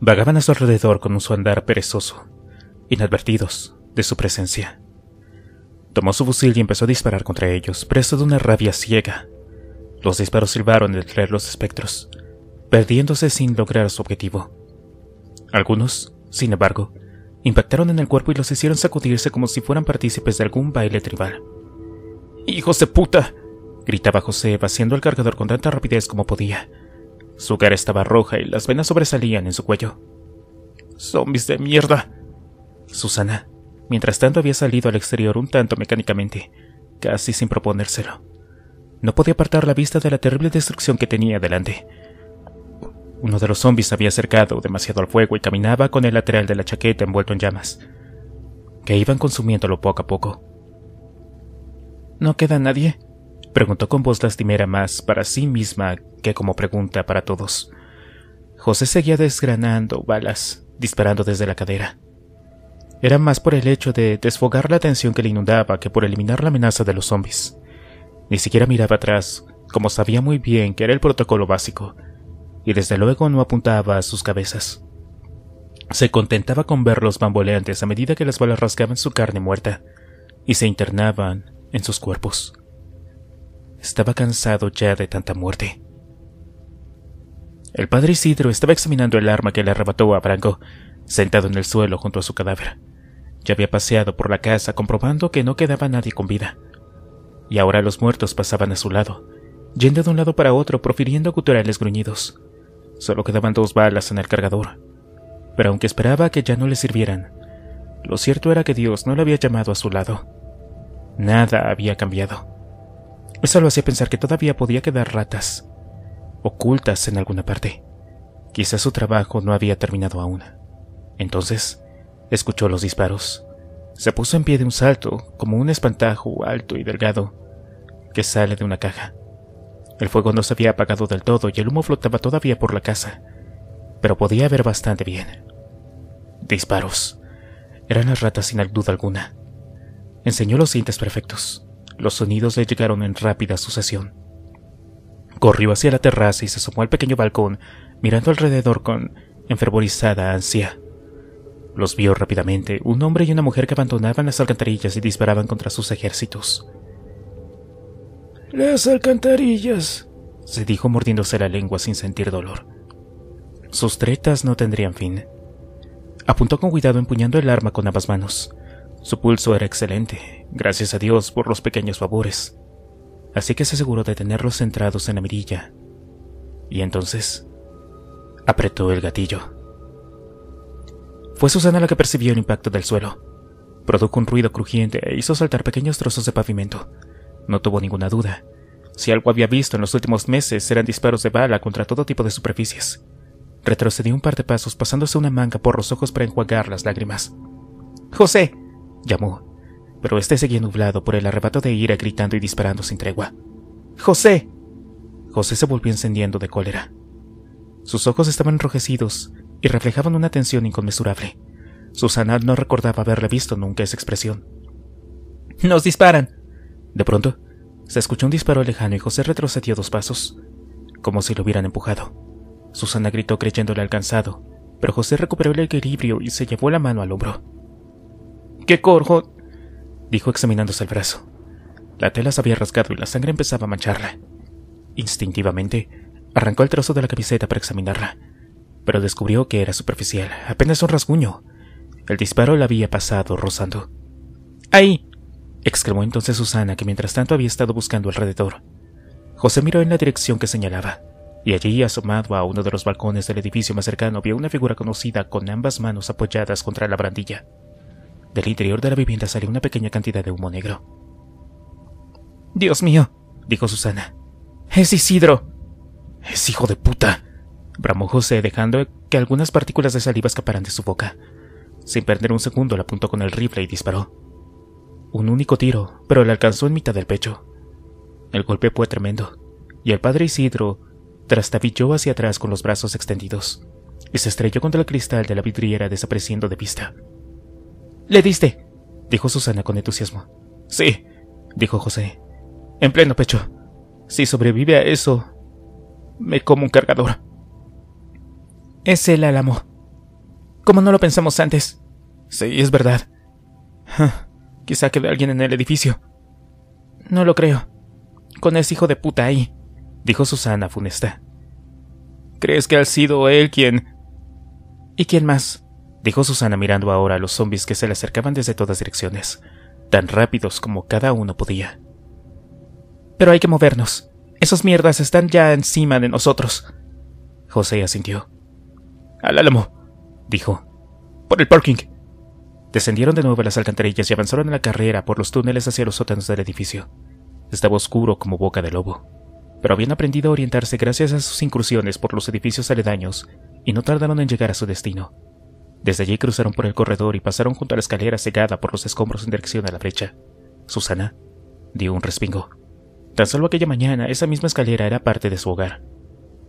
Vagaban a su alrededor con su andar perezoso, inadvertidos de su presencia. Tomó su fusil y empezó a disparar contra ellos, preso de una rabia ciega. Los disparos silbaron entre los espectros, perdiéndose sin lograr su objetivo. Algunos, sin embargo, impactaron en el cuerpo y los hicieron sacudirse como si fueran partícipes de algún baile tribal. —¡Hijos de puta! —gritaba José, vaciando el cargador con tanta rapidez como podía. Su cara estaba roja y las venas sobresalían en su cuello. —¡Zombis de mierda! Susana, mientras tanto, había salido al exterior un tanto mecánicamente, casi sin proponérselo. No podía apartar la vista de la terrible destrucción que tenía delante. Uno de los zombis había acercado demasiado al fuego y caminaba con el lateral de la chaqueta envuelto en llamas, que iban consumiéndolo poco a poco. —¿No queda nadie? —preguntó con voz lastimera, más para sí misma que como pregunta para todos. José seguía desgranando balas, disparando desde la cadera. Era más por el hecho de desfogar la tensión que le inundaba que por eliminar la amenaza de los zombis. Ni siquiera miraba atrás, como sabía muy bien que era el protocolo básico, y desde luego no apuntaba a sus cabezas. Se contentaba con verlos bamboleantes a medida que las balas rasgaban su carne muerta y se internaban en sus cuerpos. Estaba cansado ya de tanta muerte. El padre Isidro estaba examinando el arma que le arrebató a Branco, sentado en el suelo junto a su cadáver. Ya había paseado por la casa comprobando que no quedaba nadie con vida, y ahora los muertos pasaban a su lado, yendo de un lado para otro, profiriendo guturales gruñidos. Solo quedaban 2 balas en el cargador, pero aunque esperaba que ya no le sirvieran, lo cierto era que Dios no le había llamado a su lado. Nada había cambiado. Eso lo hacía pensar que todavía podía quedar ratas, ocultas en alguna parte. Quizás su trabajo no había terminado aún. Entonces, escuchó los disparos. Se puso en pie de un salto, como un espantajo alto y delgado que sale de una caja. El fuego no se había apagado del todo y el humo flotaba todavía por la casa, pero podía ver bastante bien. Disparos. Eran las ratas sin duda alguna. Enseñó los dientes perfectos. Los sonidos le llegaron en rápida sucesión. Corrió hacia la terraza y se asomó al pequeño balcón, mirando alrededor con enfervorizada ansia. Los vio rápidamente, un hombre y una mujer que abandonaban las alcantarillas y disparaban contra sus ejércitos. —¡Las alcantarillas! —se dijo mordiéndose la lengua sin sentir dolor. Sus tretas no tendrían fin. Apuntó con cuidado empuñando el arma con ambas manos. Su pulso era excelente, gracias a Dios por los pequeños favores, así que se aseguró de tenerlos centrados en la mirilla. Y entonces, apretó el gatillo. Fue Susana la que percibió el impacto del suelo. Produjo un ruido crujiente e hizo saltar pequeños trozos de pavimento. No tuvo ninguna duda. Si algo había visto en los últimos meses, eran disparos de bala contra todo tipo de superficies. Retrocedió un par de pasos, pasándose una manga por los ojos para enjuagar las lágrimas. —¡José! —llamó, pero este seguía nublado por el arrebato de ira, gritando y disparando sin tregua. —¡José! José se volvió encendiendo de cólera. Sus ojos estaban enrojecidos y reflejaban una tensión inconmensurable. Susana no recordaba haberle visto nunca esa expresión. —¡Nos disparan! De pronto, se escuchó un disparo lejano y José retrocedió 2 pasos, como si lo hubieran empujado. Susana gritó creyéndole alcanzado, pero José recuperó el equilibrio y se llevó la mano al hombro. —¡Qué corjo! —dijo examinándose el brazo. La tela se había rasgado y la sangre empezaba a mancharla. Instintivamente, arrancó el trozo de la camiseta para examinarla, pero descubrió que era superficial, apenas un rasguño. El disparo la había pasado rozando. —¡Ahí! —exclamó entonces Susana, que mientras tanto había estado buscando alrededor. José miró en la dirección que señalaba, y allí, asomado a uno de los balcones del edificio más cercano, vio una figura conocida con ambas manos apoyadas contra la barandilla. Del interior de la vivienda salió una pequeña cantidad de humo negro. —¡Dios mío! —dijo Susana. —¡Es Isidro! —¡Es hijo de puta! —bramó José, dejando que algunas partículas de saliva escaparan de su boca. Sin perder un segundo, la apuntó con el rifle y disparó. Un único tiro, pero le alcanzó en mitad del pecho. El golpe fue tremendo, y el padre Isidro trastabilló hacia atrás con los brazos extendidos, y se estrelló contra el cristal de la vidriera, desapareciendo de vista. —¡Le diste! —dijo Susana con entusiasmo. —¡Sí! —dijo José—, en pleno pecho. Si sobrevive a eso, me como un cargador. Es el Álamo. ¿Cómo no lo pensamos antes? Sí, es verdad. Quizá quede alguien en el edificio. No lo creo. Con ese hijo de puta ahí, dijo Susana funesta. ¿Crees que ha sido él quien...? ¿Y quién más?, dijo Susana mirando ahora a los zombis que se le acercaban desde todas direcciones, tan rápidos como cada uno podía. Pero hay que movernos. Esos mierdas están ya encima de nosotros. José asintió. Al Álamo, dijo. Por el parking. Descendieron de nuevo a las alcantarillas y avanzaron en la carrera por los túneles hacia los sótanos del edificio. Estaba oscuro como boca de lobo, pero habían aprendido a orientarse gracias a sus incursiones por los edificios aledaños y no tardaron en llegar a su destino. Desde allí cruzaron por el corredor y pasaron junto a la escalera cegada por los escombros en dirección a la brecha. Susana dio un respingo. Tan solo aquella mañana esa misma escalera era parte de su hogar,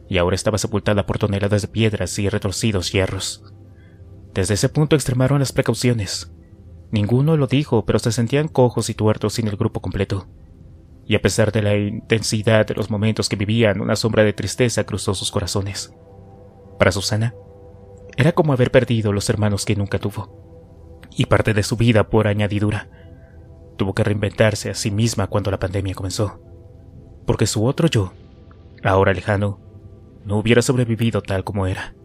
y ahora estaba sepultada por toneladas de piedras y retorcidos hierros. Desde ese punto extremaron las precauciones. Ninguno lo dijo, pero se sentían cojos y tuertos sin el grupo completo. Y a pesar de la intensidad de los momentos que vivían, una sombra de tristeza cruzó sus corazones. Para Susana, era como haber perdido los hermanos que nunca tuvo, y parte de su vida por añadidura. Tuvo que reinventarse a sí misma cuando la pandemia comenzó, porque su otro yo, ahora lejano, no hubiera sobrevivido tal como era.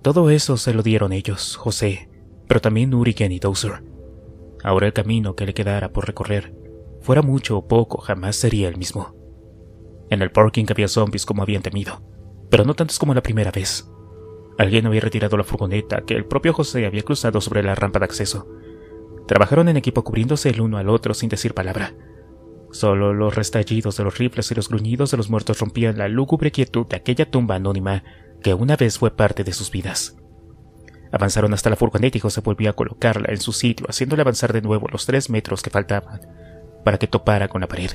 Todo eso se lo dieron ellos, José, pero también Uriken y Dozer. Ahora el camino que le quedara por recorrer, fuera mucho o poco, jamás sería el mismo. En el parking había zombies como habían temido, pero no tantos como la primera vez. Alguien había retirado la furgoneta que el propio José había cruzado sobre la rampa de acceso. Trabajaron en equipo cubriéndose el uno al otro sin decir palabra. Solo los restallidos de los rifles y los gruñidos de los muertos rompían la lúgubre quietud de aquella tumba anónima que una vez fue parte de sus vidas. Avanzaron hasta la furgoneta y José volvió a colocarla en su sitio, haciéndole avanzar de nuevo los 3 metros que faltaban para que topara con la pared.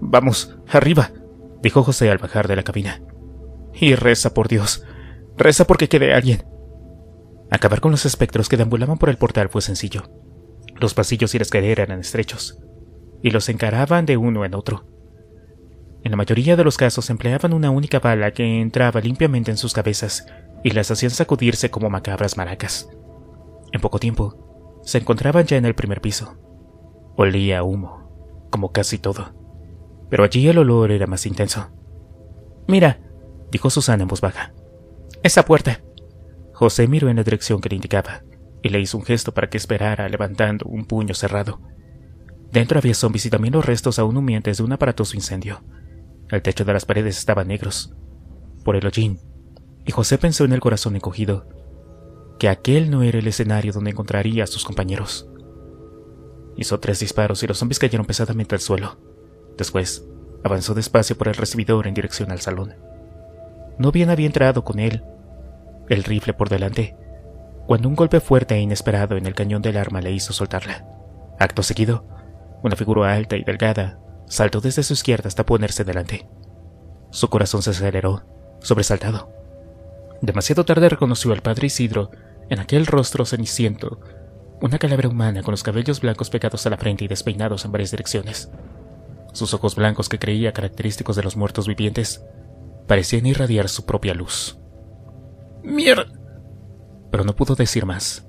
«Vamos, arriba», dijo José al bajar de la cabina. «Y reza por Dios, reza porque quede alguien». Acabar con los espectros que deambulaban por el portal fue sencillo. Los pasillos y la escalera eran estrechos, y los encaraban de uno en otro. En la mayoría de los casos empleaban una única bala que entraba limpiamente en sus cabezas y las hacían sacudirse como macabras maracas. En poco tiempo, se encontraban ya en el primer piso. Olía a humo, como casi todo, pero allí el olor era más intenso. «Mira», dijo Susana en voz baja, «esa puerta». José miró en la dirección que le indicaba y le hizo un gesto para que esperara levantando un puño cerrado. Dentro había zombies y también los restos aún humeantes de un aparatoso incendio. El techo de las paredes estaba negros, por el hollín, y José pensó en el corazón encogido, que aquel no era el escenario donde encontraría a sus compañeros. Hizo 3 disparos y los zombies cayeron pesadamente al suelo. Después, avanzó despacio por el recibidor en dirección al salón. No bien había entrado con él, el rifle por delante, cuando un golpe fuerte e inesperado en el cañón del arma le hizo soltarla. Acto seguido, una figura alta y delgada saltó desde su izquierda hasta ponerse delante. Su corazón se aceleró, sobresaltado. Demasiado tarde reconoció al padre Isidro en aquel rostro ceniciento, una calavera humana con los cabellos blancos pegados a la frente y despeinados en varias direcciones. Sus ojos blancos, que creía característicos de los muertos vivientes, parecían irradiar su propia luz. «¡Mierda!», pero no pudo decir más.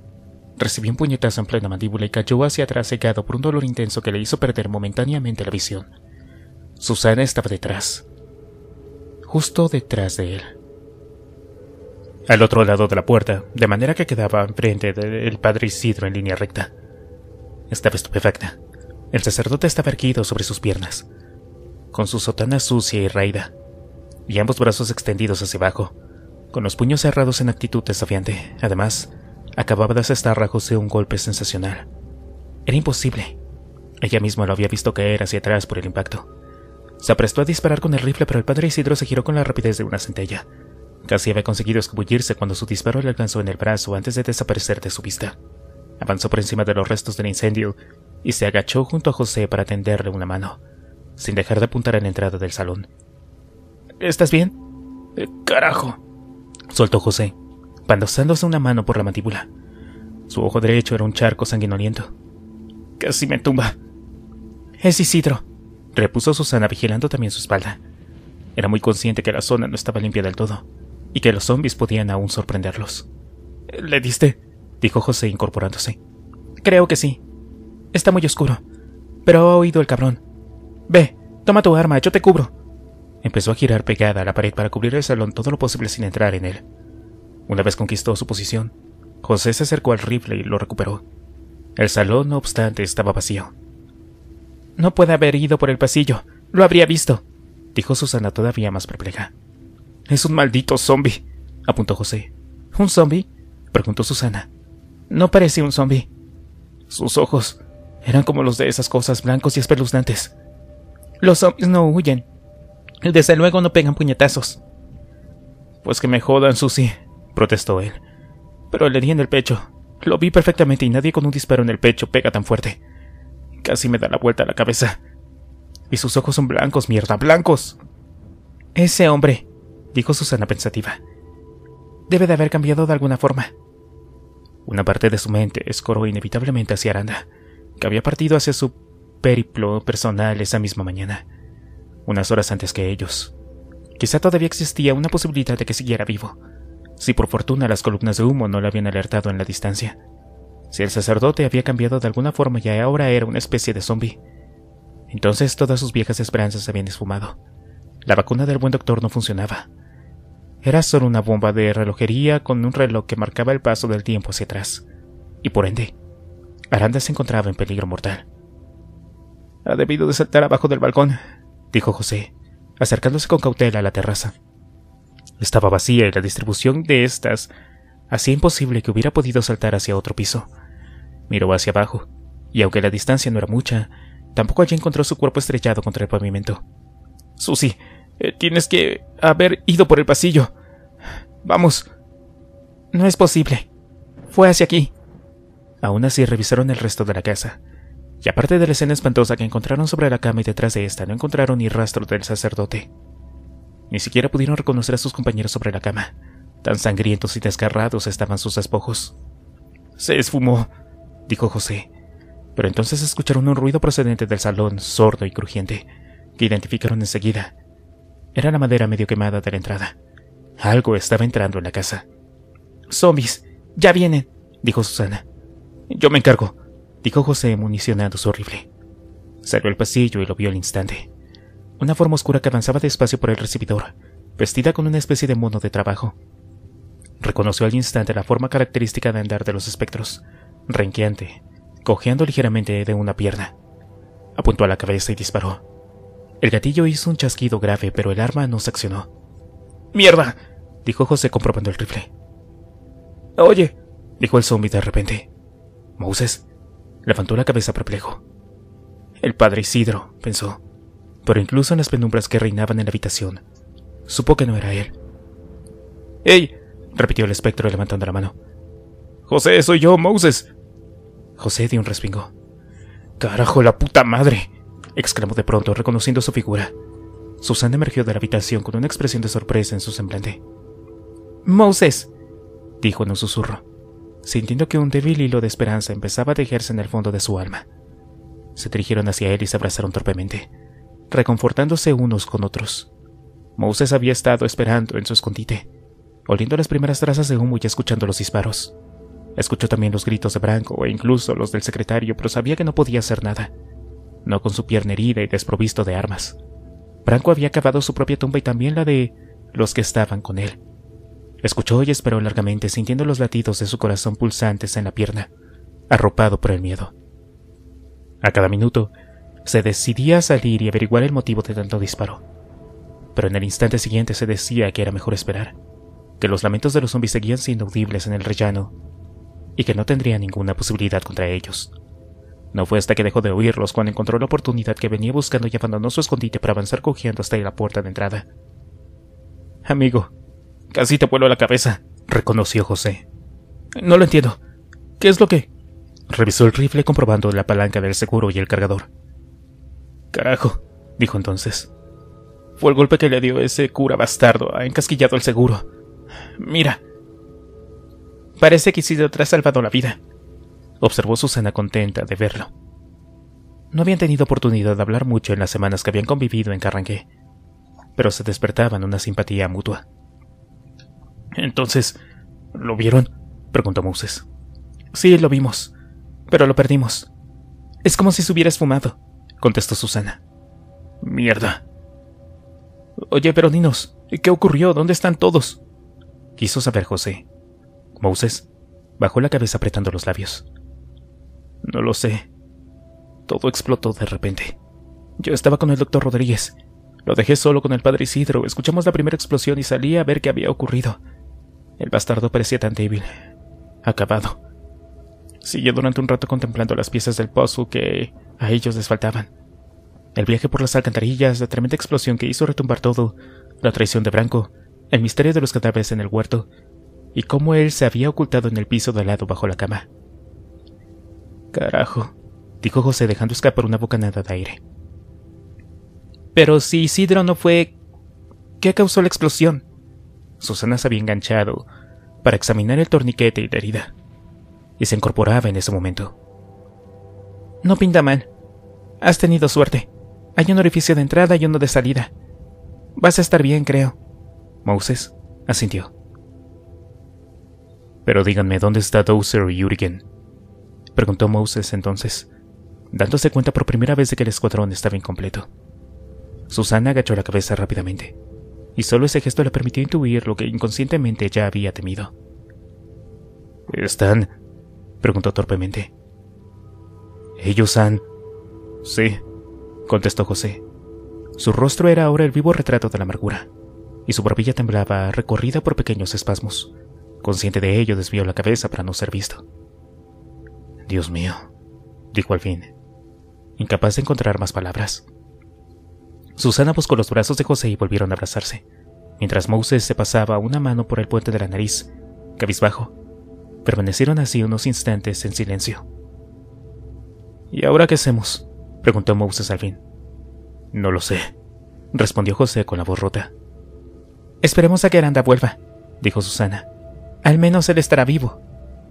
Recibió un puñetazo en plena mandíbula y cayó hacia atrás cegado por un dolor intenso que le hizo perder momentáneamente la visión. Susana estaba detrás, justo detrás de él. Al otro lado de la puerta, de manera que quedaba enfrente del padre Isidro en línea recta. Estaba estupefacta. El sacerdote estaba erguido sobre sus piernas, con su sotana sucia y raída, y ambos brazos extendidos hacia abajo, con los puños cerrados en actitud desafiante. Además, acababa de asestar a José un golpe sensacional. Era imposible. Ella misma lo había visto caer hacia atrás por el impacto. Se aprestó a disparar con el rifle, pero el padre Isidro se giró con la rapidez de una centella. Casi había conseguido escabullirse cuando su disparo le alcanzó en el brazo antes de desaparecer de su vista. Avanzó por encima de los restos del incendio y se agachó junto a José para tenderle una mano, sin dejar de apuntar a la entrada del salón. «¿Estás bien? ¡Carajo!», soltó José, pandosándose una mano por la mandíbula. Su ojo derecho era un charco sanguinoliento. «Casi me tumba». «Es Isidro», repuso Susana vigilando también su espalda. Era muy consciente que la zona no estaba limpia del todo, y que los zombies podían aún sorprenderlos. —¿Le diste? —dijo José incorporándose. —Creo que sí. Está muy oscuro, pero ha oído el cabrón. —Ve, toma tu arma, yo te cubro. Empezó a girar pegada a la pared para cubrir el salón todo lo posible sin entrar en él. Una vez conquistó su posición, José se acercó al rifle y lo recuperó. El salón, no obstante, estaba vacío. —No puede haber ido por el pasillo, lo habría visto —dijo Susana todavía más perpleja. —Es un maldito zombi —apuntó José. —¿Un zombi? —preguntó Susana. —No parecía un zombi. Sus ojos eran como los de esas cosas, blancos y espeluznantes. —Los zombis no huyen. Desde luego no pegan puñetazos. —Pues que me jodan, Susi —protestó él—, pero le di en el pecho. Lo vi perfectamente y nadie con un disparo en el pecho pega tan fuerte. Casi me da la vuelta a la cabeza. Y sus ojos son blancos, mierda, blancos. —Ese hombre —dijo Susana pensativa—, debe de haber cambiado de alguna forma. Una parte de su mente escoró inevitablemente hacia Aranda, que había partido hacia su periplo personal esa misma mañana, unas horas antes que ellos. Quizá todavía existía una posibilidad de que siguiera vivo, si por fortuna las columnas de humo no le habían alertado en la distancia. Si el sacerdote había cambiado de alguna forma y ahora era una especie de zombi, entonces todas sus viejas esperanzas se habían esfumado. La vacuna del buen doctor no funcionaba. Era solo una bomba de relojería con un reloj que marcaba el paso del tiempo hacia atrás. Y por ende, Aranda se encontraba en peligro mortal. —Ha debido de saltar abajo del balcón —dijo José, acercándose con cautela a la terraza. Estaba vacía y la distribución de estas hacía imposible que hubiera podido saltar hacia otro piso. Miró hacia abajo, y aunque la distancia no era mucha, tampoco allí encontró su cuerpo estrellado contra el pavimento. —Susi, tienes que haber ido por el pasillo. Vamos. —No es posible. Fue hacia aquí. Aún así revisaron el resto de la casa, y aparte de la escena espantosa que encontraron sobre la cama y detrás de esta, no encontraron ni rastro del sacerdote. Ni siquiera pudieron reconocer a sus compañeros sobre la cama. Tan sangrientos y desgarrados estaban sus despojos. —Se esfumó —dijo José—, pero entonces escucharon un ruido procedente del salón, sordo y crujiente, que identificaron enseguida. Era la madera medio quemada de la entrada. Algo estaba entrando en la casa. —¡Zombis! ¡Ya vienen! —dijo Susana. —Yo me encargo —dijo José municionando su rifle. Salió al pasillo y lo vio al instante. Una forma oscura que avanzaba despacio por el recibidor, vestida con una especie de mono de trabajo. Reconoció al instante la forma característica de andar de los espectros, renqueante, cojeando ligeramente de una pierna. Apuntó a la cabeza y disparó. El gatillo hizo un chasquido grave, pero el arma no se accionó. —¡Mierda! —dijo José comprobando el rifle. —Oye —dijo el zombi de repente. —¿Moses? Levantó la cabeza perplejo. —El padre Isidro —pensó—, pero incluso en las penumbras que reinaban en la habitación, supo que no era él. —¡Ey! —repitió el espectro levantando la mano—. —José, soy yo, Moses. José dio un respingo. —¡Carajo, la puta madre! —exclamó de pronto, reconociendo su figura. Susana emergió de la habitación con una expresión de sorpresa en su semblante. —¡Moses! —dijo en un susurro, sintiendo que un débil hilo de esperanza empezaba a tejerse en el fondo de su alma. Se dirigieron hacia él y se abrazaron torpemente, reconfortándose unos con otros. Moses había estado esperando en su escondite, oliendo las primeras trazas de humo y escuchando los disparos. Escuchó también los gritos de Branco e incluso los del secretario, pero sabía que no podía hacer nada, no con su pierna herida y desprovisto de armas. Branco había cavado su propia tumba y también la de los que estaban con él. Escuchó y esperó largamente, sintiendo los latidos de su corazón pulsantes en la pierna, arropado por el miedo. A cada minuto se decidía a salir y averiguar el motivo de tanto disparo, pero en el instante siguiente se decía que era mejor esperar, que los lamentos de los zombis seguían siendo audibles en el rellano y que no tendría ninguna posibilidad contra ellos. No fue hasta que dejó de oírlos cuando encontró la oportunidad que venía buscando y abandonó su escondite para avanzar cojeando hasta la puerta de entrada. —Amigo, casi te vuelo la cabeza —reconoció José—. No lo entiendo. ¿Qué es lo que...? Revisó el rifle comprobando la palanca del seguro y el cargador. —Carajo —dijo entonces—, fue el golpe que le dio ese cura bastardo. Ha encasquillado el seguro. Mira. —Parece que Isidro te ha salvado la vida —observó Susana contenta de verlo. No habían tenido oportunidad de hablar mucho en las semanas que habían convivido en Carranque, pero se despertaban una simpatía mutua. —Entonces, ¿lo vieron? —preguntó Moses. —Sí, lo vimos, pero lo perdimos. —Es como si se hubiera esfumado —contestó Susana. —¡Mierda! —Oye, pero dinos, ¿qué ocurrió? ¿Dónde están todos? —quiso saber José. Moses bajó la cabeza apretando los labios. —No lo sé. Todo explotó de repente. Yo estaba con el doctor Rodríguez. Lo dejé solo con el padre Isidro. Escuchamos la primera explosión y salí a ver qué había ocurrido. El bastardo parecía tan débil, acabado. Siguió durante un rato contemplando las piezas del puzzle que a ellos les faltaban. El viaje por las alcantarillas, la tremenda explosión que hizo retumbar todo, la traición de Branco, el misterio de los cadáveres en el huerto, y cómo él se había ocultado en el piso de al lado bajo la cama. —Carajo —dijo José dejando escapar una bocanada de aire—. Pero si Isidro no fue, ¿qué causó la explosión? Susana se había enganchado para examinar el torniquete y la herida, y se incorporaba en ese momento. —No pinta mal. Has tenido suerte. Hay un orificio de entrada y uno de salida. Vas a estar bien, creo. Moses asintió. —Pero díganme, ¿dónde está Dozer y Uriken? —preguntó Moses entonces, dándose cuenta por primera vez de que el escuadrón estaba incompleto. Susana agachó la cabeza rápidamente, y solo ese gesto le permitió intuir lo que inconscientemente ya había temido. —¿Están? —preguntó torpemente. —¿Ellos han...? —Sí —contestó José. Su rostro era ahora el vivo retrato de la amargura, y su barbilla temblaba, recorrida por pequeños espasmos. Consciente de ello, desvió la cabeza para no ser visto. —Dios mío —dijo al fin, incapaz de encontrar más palabras. Susana buscó los brazos de José y volvieron a abrazarse, mientras Moses se pasaba una mano por el puente de la nariz, cabizbajo. Permanecieron así unos instantes en silencio. —¿Y ahora qué hacemos? —preguntó Moses al fin. —No lo sé —respondió José con la voz rota. —Esperemos a que Aranda vuelva —dijo Susana—. Al menos él estará vivo.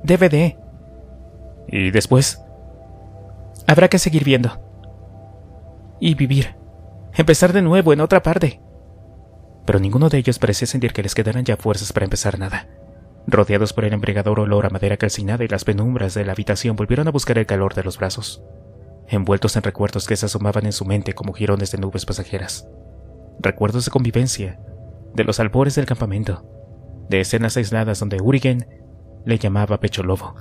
Debe de... —¿Y después? —Habrá que seguir viendo. Y vivir. Empezar de nuevo en otra parte. Pero ninguno de ellos parecía sentir que les quedaran ya fuerzas para empezar nada. Rodeados por el embriagador olor a madera calcinada y las penumbras de la habitación, volvieron a buscar el calor de los brazos, envueltos en recuerdos que se asomaban en su mente como jirones de nubes pasajeras. Recuerdos de convivencia, de los albores del campamento, de escenas aisladas donde Urigen le llamaba pecho lobo.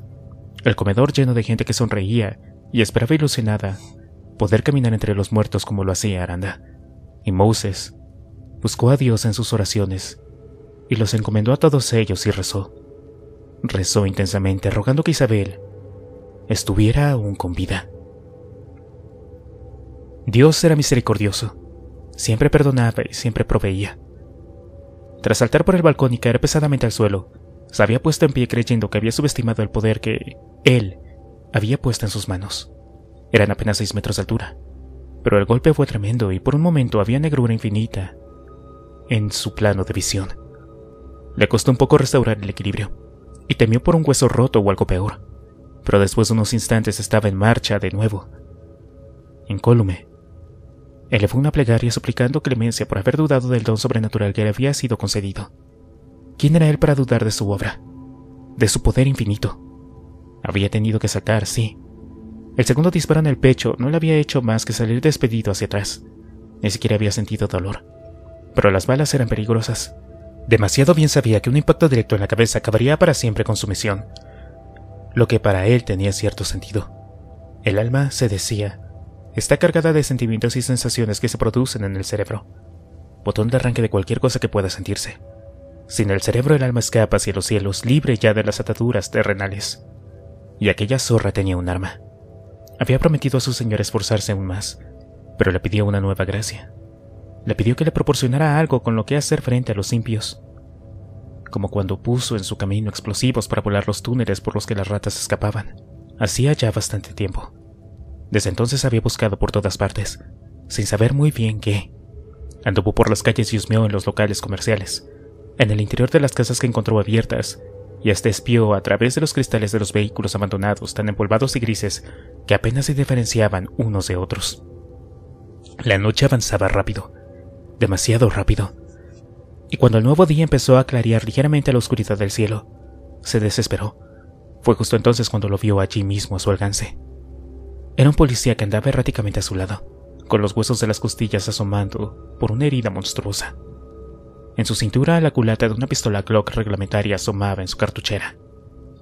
El comedor lleno de gente que sonreía y esperaba ilusionada poder caminar entre los muertos como lo hacía Aranda. Y Moses buscó a Dios en sus oraciones y los encomendó a todos ellos y rezó. Rezó intensamente, rogando que Isabel estuviera aún con vida. Dios era misericordioso. Siempre perdonaba y siempre proveía. Tras saltar por el balcón y caer pesadamente al suelo, se había puesto en pie creyendo que había subestimado el poder que él había puesto en sus manos. Eran apenas 6 metros de altura, pero el golpe fue tremendo y por un momento había negrura infinita en su plano de visión. Le costó un poco restaurar el equilibrio y temió por un hueso roto o algo peor, pero después de unos instantes estaba en marcha de nuevo. Incólume, elevó una plegaria suplicando clemencia por haber dudado del don sobrenatural que le había sido concedido. ¿Quién era él para dudar de su obra? De su poder infinito. Había tenido que saltar, sí. El segundo disparo en el pecho no le había hecho más que salir despedido hacia atrás. Ni siquiera había sentido dolor. Pero las balas eran peligrosas. Demasiado bien sabía que un impacto directo en la cabeza acabaría para siempre con su misión. Lo que para él tenía cierto sentido. El alma, se decía, está cargada de sentimientos y sensaciones que se producen en el cerebro. Botón de arranque de cualquier cosa que pueda sentirse. Sin el cerebro el alma escapa hacia los cielos, libre ya de las ataduras terrenales. Y aquella zorra tenía un arma. Había prometido a su señor esforzarse aún más, pero le pidió una nueva gracia. Le pidió que le proporcionara algo con lo que hacer frente a los impíos. Como cuando puso en su camino explosivos para volar los túneles por los que las ratas escapaban. Hacía ya bastante tiempo. Desde entonces había buscado por todas partes, sin saber muy bien qué. Anduvo por las calles y husmeó en los locales comerciales, en el interior de las casas que encontró abiertas y hasta espió a través de los cristales de los vehículos abandonados tan empolvados y grises que apenas se diferenciaban unos de otros. La noche avanzaba rápido, demasiado rápido, y cuando el nuevo día empezó a clarear ligeramente la oscuridad del cielo, se desesperó. Fue justo entonces cuando lo vio allí mismo a su alcance. Era un policía que andaba erráticamente a su lado, con los huesos de las costillas asomando por una herida monstruosa. En su cintura, la culata de una pistola Glock reglamentaria asomaba en su cartuchera.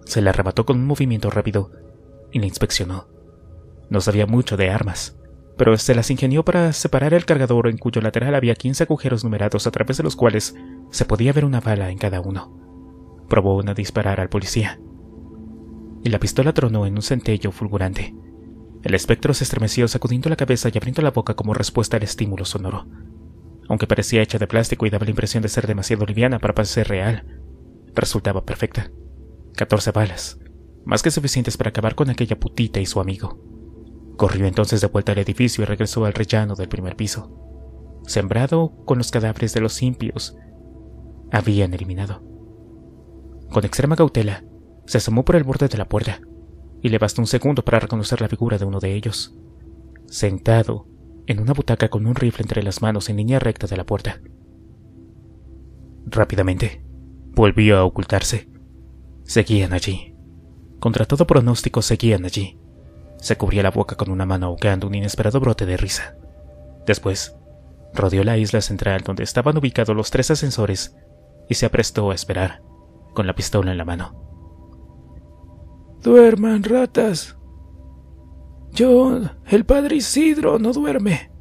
Se la arrebató con un movimiento rápido y la inspeccionó. No sabía mucho de armas, pero se las ingenió para separar el cargador en cuyo lateral había 15 agujeros numerados a través de los cuales se podía ver una bala en cada uno. Probó a disparar al policía, y la pistola tronó en un centello fulgurante. El espectro se estremeció sacudiendo la cabeza y abriendo la boca como respuesta al estímulo sonoro. Aunque parecía hecha de plástico y daba la impresión de ser demasiado liviana para parecer real, resultaba perfecta. 14 balas, más que suficientes para acabar con aquella putita y su amigo. Corrió entonces de vuelta al edificio y regresó al rellano del primer piso, sembrado con los cadáveres de los impíos habían eliminado. Con extrema cautela, se asomó por el borde de la puerta, y le bastó un segundo para reconocer la figura de uno de ellos, sentado en una butaca con un rifle entre las manos en línea recta de la puerta. Rápidamente, volvió a ocultarse. Seguían allí. Contra todo pronóstico, seguían allí. Se cubría la boca con una mano ahogando un inesperado brote de risa. Después, rodeó la isla central donde estaban ubicados los tres ascensores y se aprestó a esperar, con la pistola en la mano. «¡Duerman, ratas! Yo, el padre Isidro, no duerme,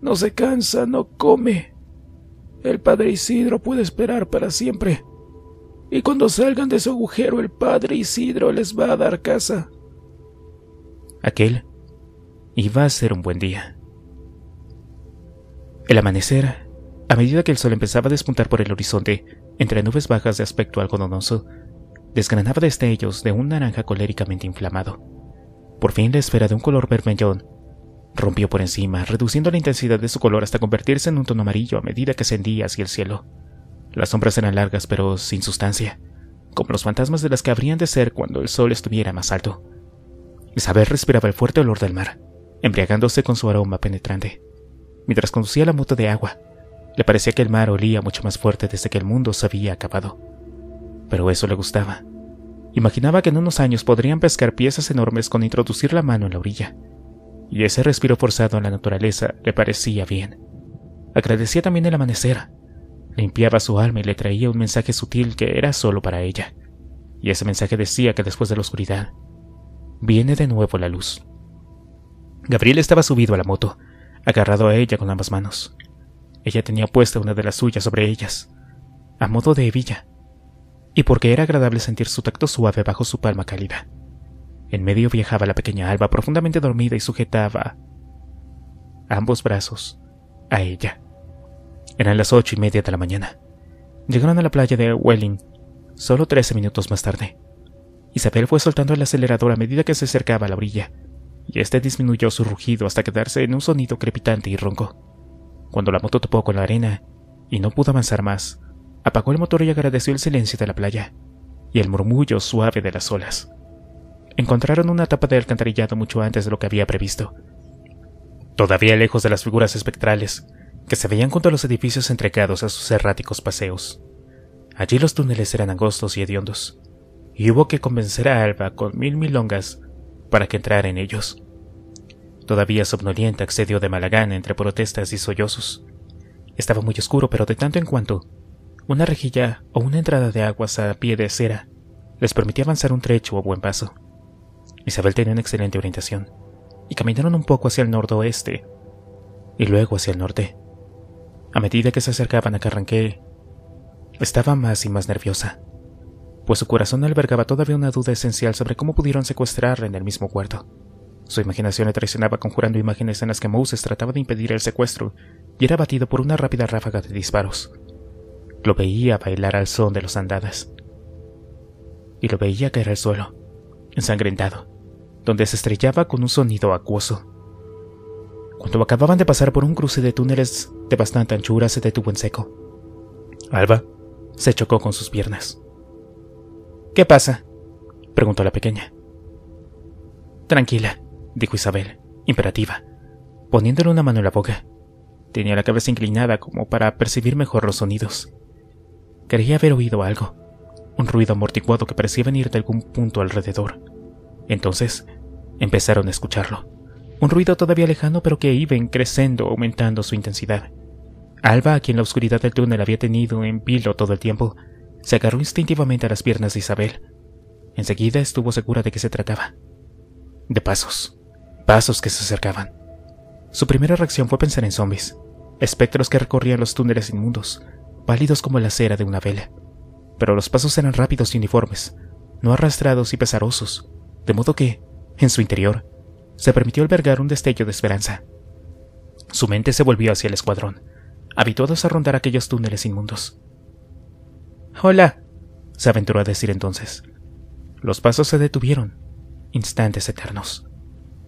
no se cansa, no come. El padre Isidro puede esperar para siempre, y cuando salgan de su agujero el padre Isidro les va a dar casa». Aquel iba a ser un buen día. El amanecer, a medida que el sol empezaba a despuntar por el horizonte, entre nubes bajas de aspecto algodonoso, desgranaba destellos de un naranja coléricamente inflamado. Por fin la esfera de un color vermellón rompió por encima, reduciendo la intensidad de su color hasta convertirse en un tono amarillo a medida que ascendía hacia el cielo. Las sombras eran largas pero sin sustancia, como los fantasmas de las que habrían de ser cuando el sol estuviera más alto. Isabel respiraba el fuerte olor del mar, embriagándose con su aroma penetrante. Mientras conducía la moto de agua, le parecía que el mar olía mucho más fuerte desde que el mundo se había acabado. Pero eso le gustaba. Imaginaba que en unos años podrían pescar piezas enormes con introducir la mano en la orilla, y ese respiro forzado en la naturaleza le parecía bien. Agradecía también el amanecer, limpiaba su alma y le traía un mensaje sutil que era solo para ella, y ese mensaje decía que después de la oscuridad, viene de nuevo la luz. Gabriel estaba subido a la moto, agarrado a ella con ambas manos. Ella tenía puesta una de las suyas sobre ellas, a modo de hebilla, y porque era agradable sentir su tacto suave bajo su palma cálida. En medio viajaba la pequeña Alba, profundamente dormida, y sujetaba ambos brazos a ella. Eran las 8:30 de la mañana. Llegaron a la playa de Welling solo 13 minutos más tarde. Isabel fue soltando el acelerador a medida que se acercaba a la orilla, y este disminuyó su rugido hasta quedarse en un sonido crepitante y ronco. Cuando la moto topó con la arena y no pudo avanzar más, apagó el motor y agradeció el silencio de la playa y el murmullo suave de las olas. Encontraron una tapa de alcantarillado mucho antes de lo que había previsto, todavía lejos de las figuras espectrales que se veían junto a los edificios entregados a sus erráticos paseos. Allí los túneles eran angostos y hediondos, y hubo que convencer a Alba con mil milongas para que entrara en ellos. Todavía somnolienta accedió de mala gana entre protestas y sollozos. Estaba muy oscuro, pero de tanto en cuanto una rejilla o una entrada de aguas a pie de acera les permitía avanzar un trecho a buen paso. Isabel tenía una excelente orientación, y caminaron un poco hacia el noroeste y luego hacia el norte. A medida que se acercaban a Carranque, estaba más y más nerviosa, pues su corazón albergaba todavía una duda esencial sobre cómo pudieron secuestrarla en el mismo cuarto. Su imaginación le traicionaba conjurando imágenes en las que Moses trataba de impedir el secuestro y era abatido por una rápida ráfaga de disparos. Lo veía bailar al son de los andadas, y lo veía caer al suelo, ensangrentado, donde se estrellaba con un sonido acuoso. Cuando acababan de pasar por un cruce de túneles de bastante anchura, se detuvo en seco. Alba se chocó con sus piernas. ¿Qué pasa?, preguntó la pequeña. Tranquila, dijo Isabel, imperativa, poniéndole una mano en la boca. Tenía la cabeza inclinada como para percibir mejor los sonidos. Creía haber oído algo, un ruido amortiguado que parecía venir de algún punto alrededor. Entonces empezaron a escucharlo, un ruido todavía lejano pero que iba creciendo, aumentando su intensidad. Alba, a quien la oscuridad del túnel había tenido en vilo todo el tiempo, se agarró instintivamente a las piernas de Isabel. Enseguida estuvo segura de qué se trataba. De pasos, pasos que se acercaban. Su primera reacción fue pensar en zombis, espectros que recorrían los túneles inmundos, pálidos como la cera de una vela. Pero los pasos eran rápidos y uniformes, no arrastrados y pesarosos, de modo que, en su interior, se permitió albergar un destello de esperanza. Su mente se volvió hacia el escuadrón, habituados a rondar aquellos túneles inmundos. —¡Hola! —se aventuró a decir entonces. Los pasos se detuvieron, instantes eternos.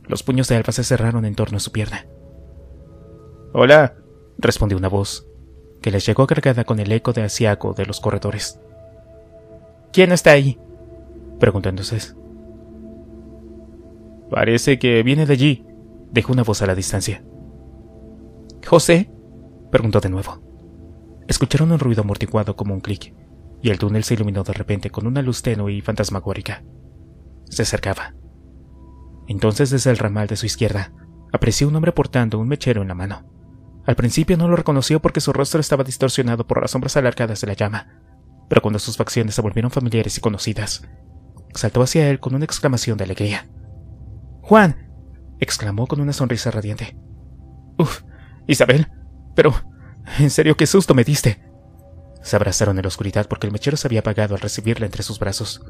Los puños de Alba se cerraron en torno a su pierna. —¡Hola! —respondió una voz, que les llegó cargada con el eco de asiaco de los corredores. —¿Quién está ahí? —preguntó entonces. —Parece que viene de allí —dijo una voz a la distancia. —¿José? —preguntó de nuevo. Escucharon un ruido amortiguado como un clic, y el túnel se iluminó de repente con una luz tenue y fantasmagórica. Se acercaba. Entonces, desde el ramal de su izquierda, apareció un hombre portando un mechero en la mano. Al principio no lo reconoció porque su rostro estaba distorsionado por las sombras alargadas de la llama, pero cuando sus facciones se volvieron familiares y conocidas, saltó hacia él con una exclamación de alegría. —¡Juan! —exclamó con una sonrisa radiante. —¡Uf! Isabel, pero en serio qué susto me diste. Se abrazaron en la oscuridad porque el mechero se había apagado al recibirla entre sus brazos,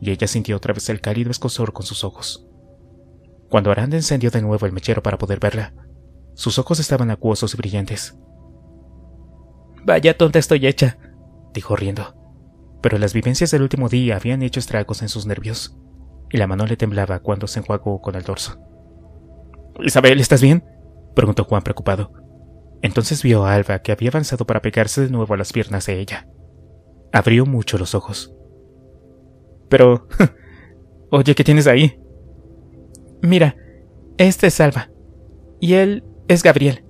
y ella sintió otra vez el cálido escozor con sus ojos. Cuando Aranda encendió de nuevo el mechero para poder verla, sus ojos estaban acuosos y brillantes. —¡Vaya tonta estoy hecha! —dijo riendo, pero las vivencias del último día habían hecho estragos en sus nervios, y la mano le temblaba cuando se enjuagó con el dorso. —Isabel, ¿estás bien? —preguntó Juan preocupado. Entonces vio a Alba, que había avanzado para pegarse de nuevo a las piernas de ella. Abrió mucho los ojos. —Pero... oye, ¿qué tienes ahí? —Mira, este es Alba, y él es Gabriel.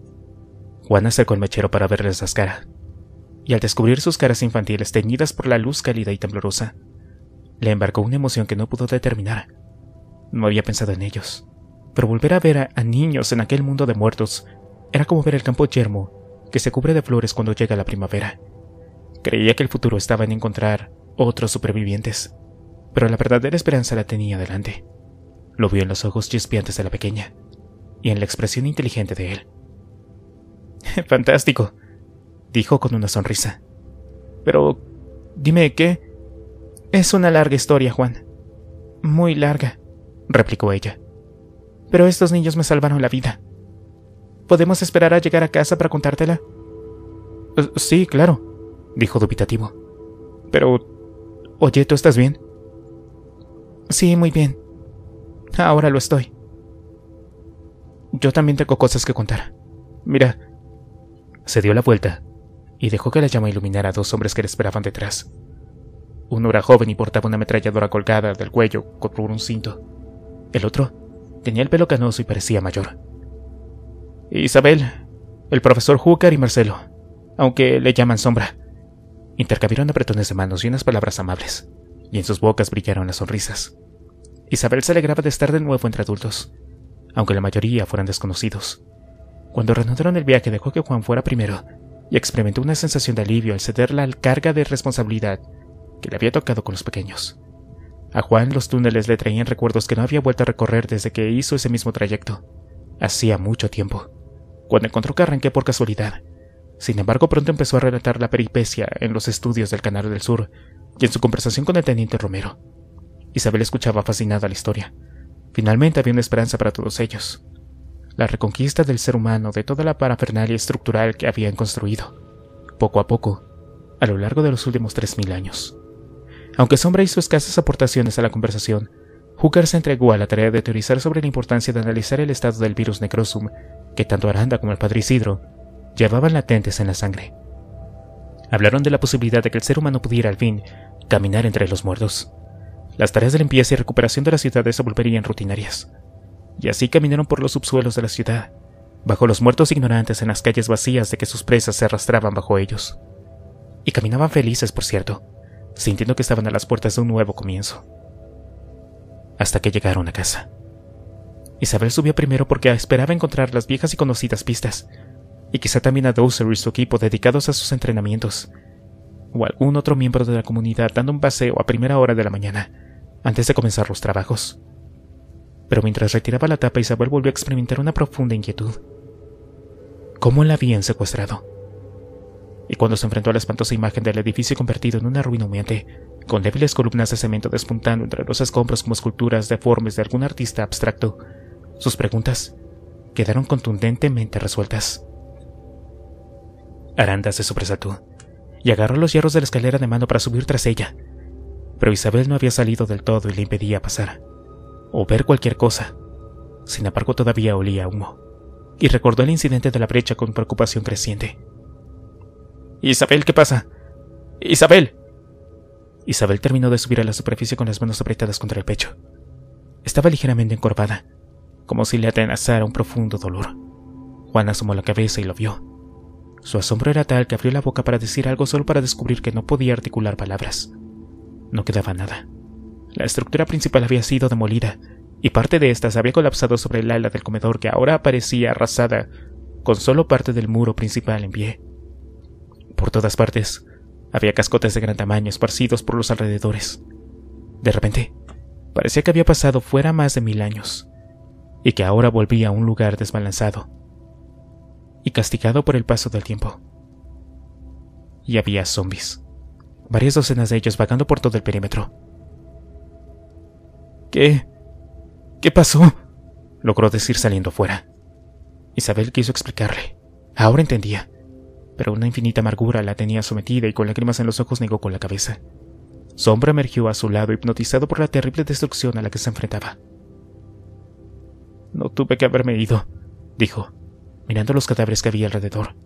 Juan acercó el mechero para verles las caras, y al descubrir sus caras infantiles teñidas por la luz cálida y temblorosa, le embarcó una emoción que no pudo determinar. No había pensado en ellos, pero volver a ver a niños en aquel mundo de muertos era como ver el campo yermo que se cubre de flores cuando llega la primavera. Creía que el futuro estaba en encontrar otros supervivientes, pero la verdadera esperanza la tenía delante. Lo vio en los ojos chispeantes de la pequeña y en la expresión inteligente de él. —¡Fantástico! —dijo con una sonrisa—. Pero, dime, ¿qué? —Es una larga historia, Juan. —Muy larga —replicó ella—. Pero estos niños me salvaron la vida. ¿Podemos esperar a llegar a casa para contártela? —Sí, claro —dijo dubitativo—. Pero, oye, ¿tú estás bien? —Sí, muy bien. Ahora lo estoy. Yo también tengo cosas que contar. Mira. Se dio la vuelta y dejó que la llama iluminara a dos hombres que le esperaban detrás. Uno era joven y portaba una ametralladora colgada del cuello con un cinto. El otro tenía el pelo canoso y parecía mayor. —Isabel, el profesor Húcar y Marcelo, aunque le llaman Sombra. Intercambiaron apretones de manos y unas palabras amables, y en sus bocas brillaron las sonrisas. Isabel se alegraba de estar de nuevo entre adultos, aunque la mayoría fueran desconocidos. Cuando reanudaron el viaje dejó que Juan fuera primero, y experimentó una sensación de alivio al ceder la carga de responsabilidad que le había tocado con los pequeños. A Juan los túneles le traían recuerdos que no había vuelto a recorrer desde que hizo ese mismo trayecto, hacía mucho tiempo, cuando encontró Carranque por casualidad. Sin embargo, pronto empezó a relatar la peripecia en los estudios del Canal del Sur y en su conversación con el teniente Romero. Isabel escuchaba fascinada la historia. Finalmente había una esperanza para todos ellos: la reconquista del ser humano de toda la parafernalia estructural que habían construido, poco a poco, a lo largo de los últimos 3000 años. Aunque Sombra hizo escasas aportaciones a la conversación, Hooker se entregó a la tarea de teorizar sobre la importancia de analizar el estado del virus Necrosum que tanto Aranda como el padre Isidro llevaban latentes en la sangre. Hablaron de la posibilidad de que el ser humano pudiera al fin caminar entre los muertos, Las tareas de limpieza y recuperación de la ciudad se volverían rutinarias. Y así caminaron por los subsuelos de la ciudad, bajo los muertos ignorantes en las calles vacías de que sus presas se arrastraban bajo ellos. Y caminaban felices, por cierto, sintiendo que estaban a las puertas de un nuevo comienzo. Hasta que llegaron a casa. Isabel subió primero porque esperaba encontrar las viejas y conocidas pistas, y quizá también a Dowser y su equipo dedicados a sus entrenamientos, o algún otro miembro de la comunidad dando un paseo a primera hora de la mañana, antes de comenzar los trabajos. Pero mientras retiraba la tapa, Isabel volvió a experimentar una profunda inquietud. ¿Cómo la habían secuestrado? Y cuando se enfrentó a la espantosa imagen del edificio convertido en una ruina humeante, con débiles columnas de cemento despuntando entre los escombros como esculturas deformes de algún artista abstracto, sus preguntas quedaron contundentemente resueltas. Aranda se sobresaltó y agarró los hierros de la escalera de mano para subir tras ella, pero Isabel no había salido del todo y le impedía pasar o ver cualquier cosa. Sin embargo, todavía olía a humo, y recordó el incidente de la brecha con preocupación creciente. —Isabel, ¿qué pasa? —¡Isabel! Isabel terminó de subir a la superficie con las manos apretadas contra el pecho. Estaba ligeramente encorvada, como si le atenazara un profundo dolor. Juan asomó la cabeza y lo vio. Su asombro era tal que abrió la boca para decir algo solo para descubrir que no podía articular palabras. No quedaba nada. La estructura principal había sido demolida, y parte de ésta había colapsado sobre el ala del comedor que ahora parecía arrasada, con solo parte del muro principal en pie. Por todas partes había cascotes de gran tamaño esparcidos por los alrededores. De repente, parecía que había pasado fuera más de 1000 años, y que ahora volvía a un lugar desbalanzado y castigado por el paso del tiempo. Y había zombis, varias docenas de ellos vagando por todo el perímetro. ¿Qué pasó?, logró decir saliendo afuera. Isabel quiso explicarle. Ahora entendía, pero una infinita amargura la tenía sometida y con lágrimas en los ojos negó con la cabeza. Sombra emergió a su lado, hipnotizado por la terrible destrucción a la que se enfrentaba. —No tuve que haberme ido —dijo, mirando los cadáveres que había alrededor—.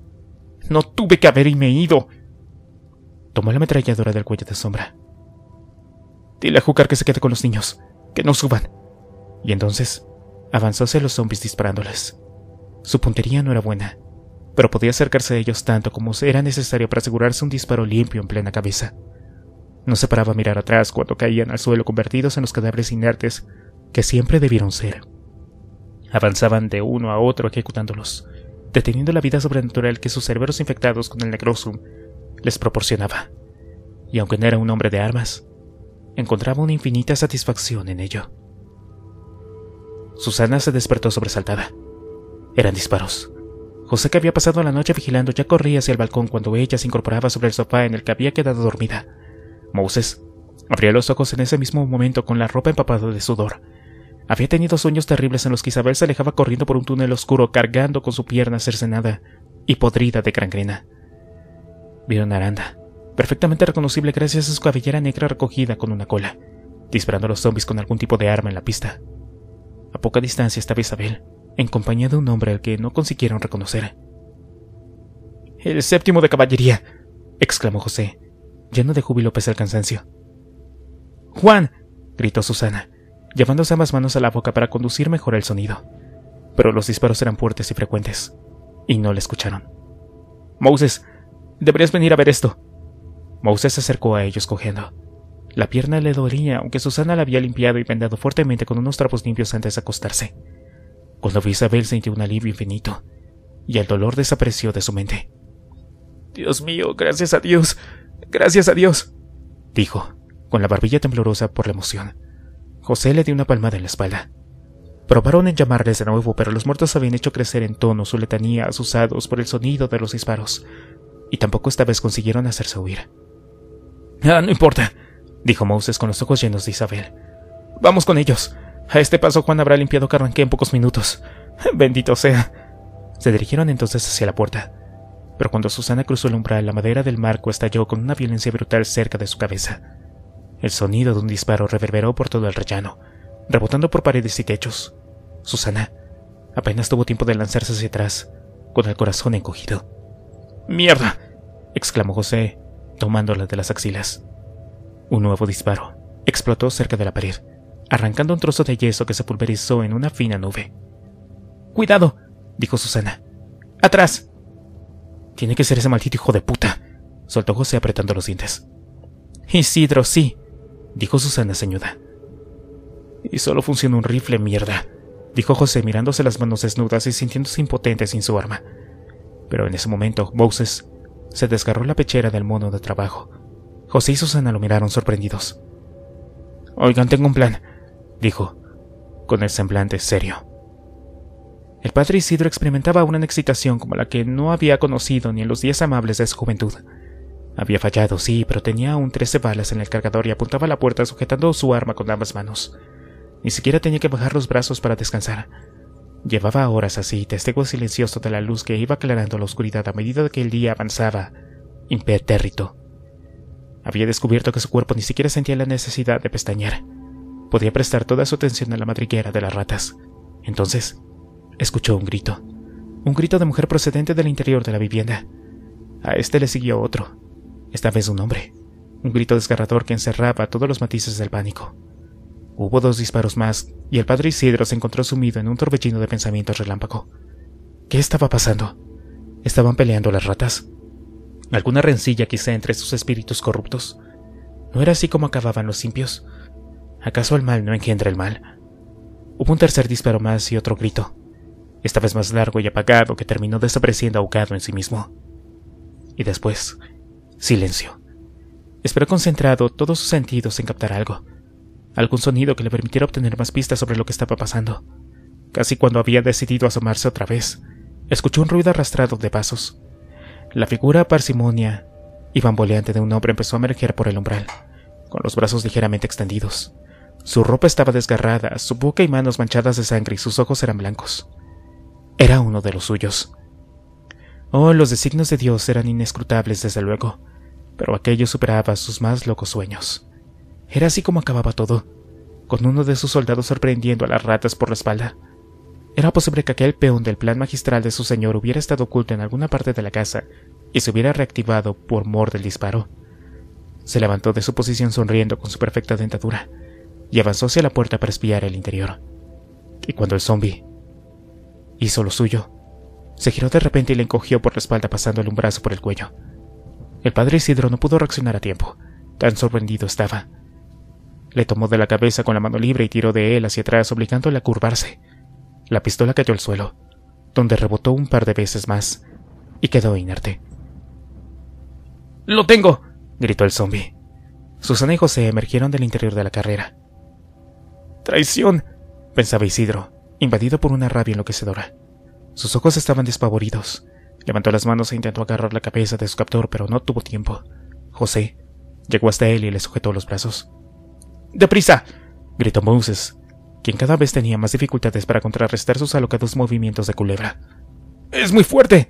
¡No tuve que haberme ido! Tomó la ametralladora del cuello de Sombra. —Dile a Húcar que se quede con los niños, que no suban. Y entonces avanzó hacia los zombis disparándoles. Su puntería no era buena, pero podía acercarse a ellos tanto como era necesario para asegurarse un disparo limpio en plena cabeza. No se paraba a mirar atrás cuando caían al suelo convertidos en los cadáveres inertes que siempre debieron ser. Avanzaban de uno a otro ejecutándolos, deteniendo la vida sobrenatural que sus cerebros infectados con el Necrosum les proporcionaba. Y aunque no era un hombre de armas, encontraba una infinita satisfacción en ello. Susana se despertó sobresaltada. Eran disparos. José, que había pasado la noche vigilando, ya corría hacia el balcón cuando ella se incorporaba sobre el sofá en el que había quedado dormida. Moses abrió los ojos en ese mismo momento con la ropa empapada de sudor. Había tenido sueños terribles en los que Isabel se alejaba corriendo por un túnel oscuro, cargando con su pierna cercenada y podrida de gangrena. Vieron a Aranda, perfectamente reconocible gracias a su cabellera negra recogida con una cola, disparando a los zombis con algún tipo de arma en la pista. A poca distancia estaba Isabel, en compañía de un hombre al que no consiguieron reconocer. —¡El séptimo de caballería! —exclamó José, lleno de júbilo pese al cansancio. —¡Juan! —gritó Susana, llevándose ambas manos a la boca para conducir mejor el sonido. Pero los disparos eran fuertes y frecuentes, y no le escucharon. —Moses, deberías venir a ver esto. Moses se acercó a ellos cojeando. La pierna le dolía, aunque Susana la había limpiado y vendado fuertemente con unos trapos limpios antes de acostarse. Cuando vio a Isabel sintió un alivio infinito, y el dolor desapareció de su mente. —Dios mío, gracias a Dios —dijo, con la barbilla temblorosa por la emoción. José le dio una palmada en la espalda. Probaron en llamarles de nuevo, pero los muertos habían hecho crecer en tono su letanía, asustados por el sonido de los disparos, y tampoco esta vez consiguieron hacerse huir. —Ah, no importa —dijo Moses con los ojos llenos de Isabel—. Vamos con ellos. A este paso Juan habrá limpiado Carranque en pocos minutos. ¡Bendito sea! Se dirigieron entonces hacia la puerta, pero cuando Susana cruzó el umbral, la madera del marco estalló con una violencia brutal cerca de su cabeza. El sonido de un disparo reverberó por todo el rellano, rebotando por paredes y techos. Susana apenas tuvo tiempo de lanzarse hacia atrás, con el corazón encogido. —¡Mierda! —exclamó José, tomándola de las axilas. Un nuevo disparo, explotó cerca de la pared, arrancando un trozo de yeso que se pulverizó en una fina nube. —¡Cuidado! —dijo Susana—. ¡Atrás! —Tiene que ser ese maldito hijo de puta —soltó José apretando los dientes. —Isidro, sí —dijo Susana ceñuda. —Y solo funciona un rifle, mierda —dijo José mirándose las manos desnudas y sintiéndose impotente sin su arma. Pero en ese momento, Moses se desgarró la pechera del mono de trabajo. José y Susana lo miraron sorprendidos. —Oigan, tengo un plan —dijo, con el semblante serio. El padre Isidro experimentaba una excitación como la que no había conocido ni en los días amables de su juventud. Había fallado, sí, pero tenía aún 13 balas en el cargador y apuntaba a la puerta sujetando su arma con ambas manos. Ni siquiera tenía que bajar los brazos para descansar. Llevaba horas así, testigo silencioso de la luz que iba aclarando la oscuridad a medida que el día avanzaba, impertérrito. Había descubierto que su cuerpo ni siquiera sentía la necesidad de pestañear. Podía prestar toda su atención a la madriguera de las ratas. Entonces, escuchó un grito de mujer procedente del interior de la vivienda. A este le siguió otro, esta vez un hombre, un grito desgarrador que encerraba todos los matices del pánico. Hubo 2 disparos más y el padre Isidro se encontró sumido en un torbellino de pensamientos relámpago. ¿Qué estaba pasando? ¿Estaban peleando las ratas? ¿Alguna rencilla quizá entre sus espíritus corruptos? ¿No era así como acababan los impios? ¿Acaso el mal no engendra el mal? Hubo un tercer disparo más y otro grito, esta vez más largo y apagado, que terminó desapareciendo ahogado en sí mismo. Y después, silencio. Esperó concentrado todos sus sentidos en captar algo, algún sonido que le permitiera obtener más pistas sobre lo que estaba pasando. Casi cuando había decidido asomarse otra vez, escuchó un ruido arrastrado de pasos. La figura parsimonia y bamboleante de un hombre empezó a emerger por el umbral, con los brazos ligeramente extendidos. Su ropa estaba desgarrada, su boca y manos manchadas de sangre y sus ojos eran blancos. Era uno de los suyos. Oh, los designios de Dios eran inescrutables desde luego, pero aquello superaba sus más locos sueños. Era así como acababa todo, con uno de sus soldados sorprendiendo a las ratas por la espalda. Era posible que aquel peón del plan magistral de su señor hubiera estado oculto en alguna parte de la casa y se hubiera reactivado por mor del disparo. Se levantó de su posición sonriendo con su perfecta dentadura y avanzó hacia la puerta para espiar el interior. Y cuando el zombi hizo lo suyo, se giró de repente y le encogió por la espalda pasándole un brazo por el cuello. El padre Isidro no pudo reaccionar a tiempo, tan sorprendido estaba. Le tomó de la cabeza con la mano libre y tiró de él hacia atrás, obligándole a curvarse. La pistola cayó al suelo, donde rebotó un par de veces más, y quedó inerte. —¡Lo tengo! —gritó el zombi. Susana y José emergieron del interior de la carrera. —¡Traición! —pensaba Isidro, invadido por una rabia enloquecedora. Sus ojos estaban despavoridos. Levantó las manos e intentó agarrar la cabeza de su captor, pero no tuvo tiempo. José llegó hasta él y le sujetó los brazos. —¡Deprisa! —gritó Moses, quien cada vez tenía más dificultades para contrarrestar sus alocados movimientos de culebra. —¡Es muy fuerte!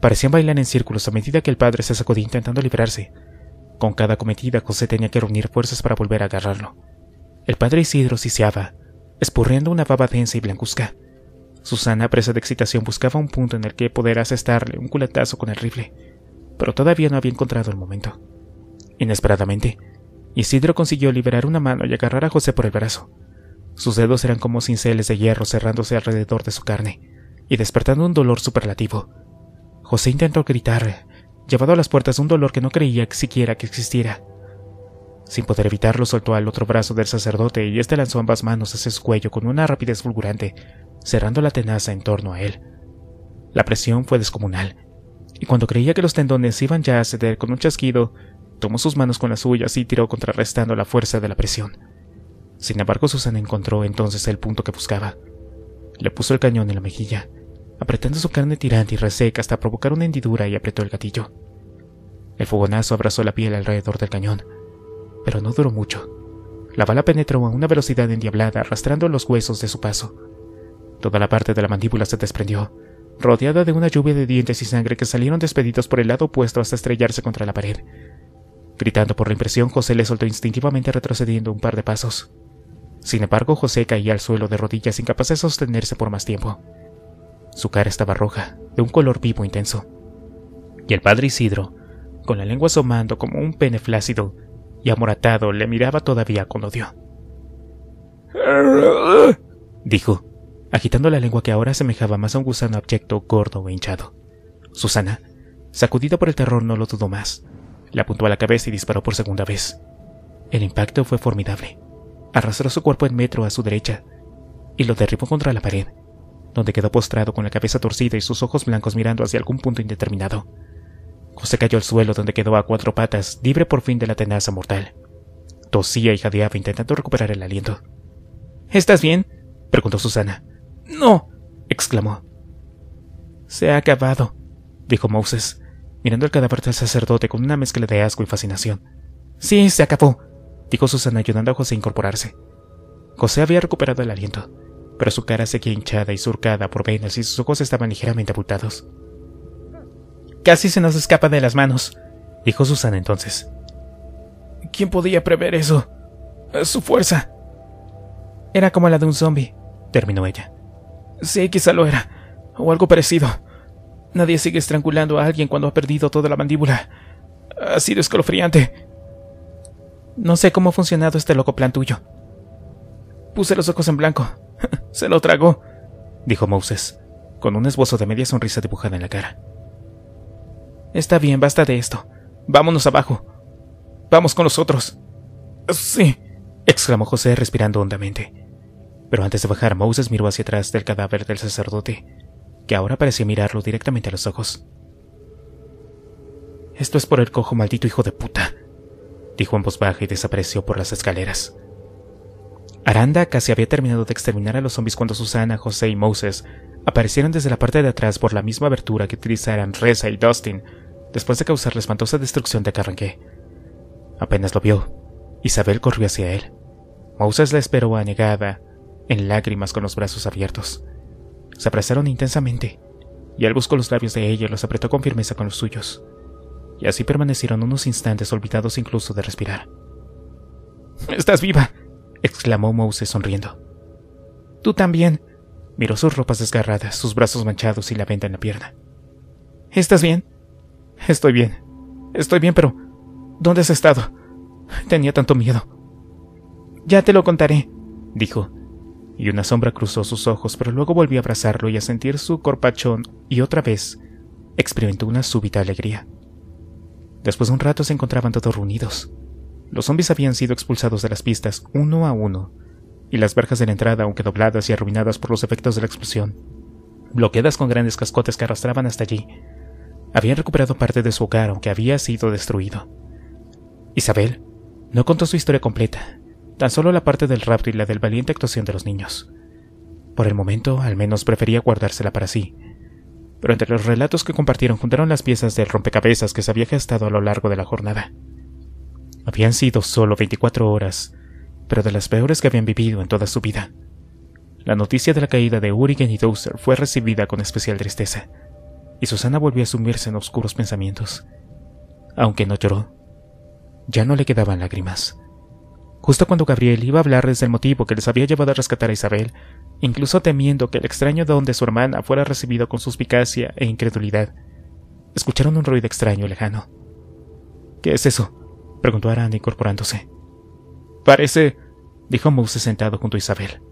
Parecían bailar en círculos a medida que el padre se sacudía intentando librarse. Con cada acometida, José tenía que reunir fuerzas para volver a agarrarlo. El padre Isidro siseaba, espurriendo una baba densa y blancuzca. Susana, presa de excitación, buscaba un punto en el que poder asestarle un culatazo con el rifle, pero todavía no había encontrado el momento. Inesperadamente, Isidro consiguió liberar una mano y agarrar a José por el brazo. Sus dedos eran como cinceles de hierro cerrándose alrededor de su carne y despertando un dolor superlativo. José intentó gritar, llevado a las puertas de un dolor que no creía siquiera que existiera. Sin poder evitarlo, soltó al otro brazo del sacerdote y éste lanzó ambas manos hacia su cuello con una rapidez fulgurante, cerrando la tenaza en torno a él. La presión fue descomunal, y cuando creía que los tendones iban ya a ceder con un chasquido, tomó sus manos con las suyas y tiró contrarrestando la fuerza de la presión. Sin embargo, Susana encontró entonces el punto que buscaba. Le puso el cañón en la mejilla, apretando su carne tirante y reseca hasta provocar una hendidura, y apretó el gatillo. El fogonazo abrazó la piel alrededor del cañón, pero no duró mucho. La bala penetró a una velocidad endiablada, arrastrando los huesos de su paso. Toda la parte de la mandíbula se desprendió, rodeada de una lluvia de dientes y sangre que salieron despedidos por el lado opuesto hasta estrellarse contra la pared. Gritando por la impresión, José le soltó instintivamente, retrocediendo un par de pasos. Sin embargo, José caía al suelo de rodillas, incapaz de sostenerse por más tiempo. Su cara estaba roja, de un color vivo intenso. Y el padre Isidro, con la lengua asomando como un pene flácido, y amoratado le miraba todavía con odio. —Dijo, agitando la lengua que ahora semejaba más a un gusano abyecto, gordo e hinchado. Susana, sacudida por el terror, no lo dudó más. Le apuntó a la cabeza y disparó por segunda vez. El impacto fue formidable. Arrastró su cuerpo en metro a su derecha y lo derribó contra la pared, donde quedó postrado con la cabeza torcida y sus ojos blancos mirando hacia algún punto indeterminado. José cayó al suelo, donde quedó a cuatro patas, libre por fin de la tenaza mortal. Tosía y jadeaba intentando recuperar el aliento. —¿Estás bien? —preguntó Susana. —¡No! —exclamó. —Se ha acabado —dijo Moses, mirando el cadáver del sacerdote con una mezcla de asco y fascinación. —Sí, se acabó —dijo Susana, ayudando a José a incorporarse. José había recuperado el aliento, pero su cara seguía hinchada y surcada por venas y sus ojos estaban ligeramente abultados. —Casi se nos escapa de las manos —dijo Susana entonces. —¿Quién podía prever eso? Su fuerza. —Era como la de un zombi —terminó ella. —Sí, quizá lo era, o algo parecido. Nadie sigue estrangulando a alguien cuando ha perdido toda la mandíbula. Ha sido escalofriante. —No sé cómo ha funcionado este loco plan tuyo. —Puse los ojos en blanco. —Se lo tragó —dijo Moses, con un esbozo de media sonrisa dibujada en la cara. —Está bien, basta de esto. Vámonos abajo. Vamos con los otros. —Sí —exclamó José, respirando hondamente. Pero antes de bajar, Moses miró hacia atrás del cadáver del sacerdote, que ahora parecía mirarlo directamente a los ojos. —Esto es por el cojo, maldito hijo de puta —dijo en voz baja y desapareció por las escaleras. Aranda casi había terminado de exterminar a los zombies cuando Susana, José y Moses aparecieron desde la parte de atrás por la misma abertura que utilizaran Reza y Dustin después de causar la espantosa destrucción de Carranque. Apenas lo vio, Isabel corrió hacia él. Moses la esperó anegada, en lágrimas, con los brazos abiertos. Se abrazaron intensamente, y él buscó los labios de ella y los apretó con firmeza con los suyos. Y así permanecieron unos instantes, olvidados incluso de respirar. —¡Estás viva! —exclamó Moses sonriendo. —Tú también —miró sus ropas desgarradas, sus brazos manchados y la venda en la pierna. —¿Estás bien? —Estoy bien. Estoy bien, pero... ¿dónde has estado? Tenía tanto miedo. —Ya te lo contaré —dijo, y una sombra cruzó sus ojos, pero luego volvió a abrazarlo y a sentir su corpachón, y otra vez experimentó una súbita alegría. Después de un rato se encontraban todos reunidos. Los zombies habían sido expulsados de las pistas uno a uno, y las verjas de la entrada, aunque dobladas y arruinadas por los efectos de la explosión, bloqueadas con grandes cascotes que arrastraban hasta allí, habían recuperado parte de su hogar, aunque había sido destruido. Isabel no contó su historia completa, tan solo la parte del rapto y la del valiente actuación de los niños. Por el momento, al menos, prefería guardársela para sí, pero entre los relatos que compartieron juntaron las piezas del rompecabezas que se había gestado a lo largo de la jornada. Habían sido solo 24 horas, pero de las peores que habían vivido en toda su vida. La noticia de la caída de Urigen y Dowser fue recibida con especial tristeza, y Susana volvió a sumirse en oscuros pensamientos. Aunque no lloró, ya no le quedaban lágrimas. Justo cuando Gabriel iba a hablarles del motivo que les había llevado a rescatar a Isabel, incluso temiendo que el extraño don de su hermana fuera recibido con suspicacia e incredulidad, escucharon un ruido extraño y lejano. —¿Qué es eso? —preguntó Aranda, incorporándose. —Parece —dijo Moses sentado junto a Isabel.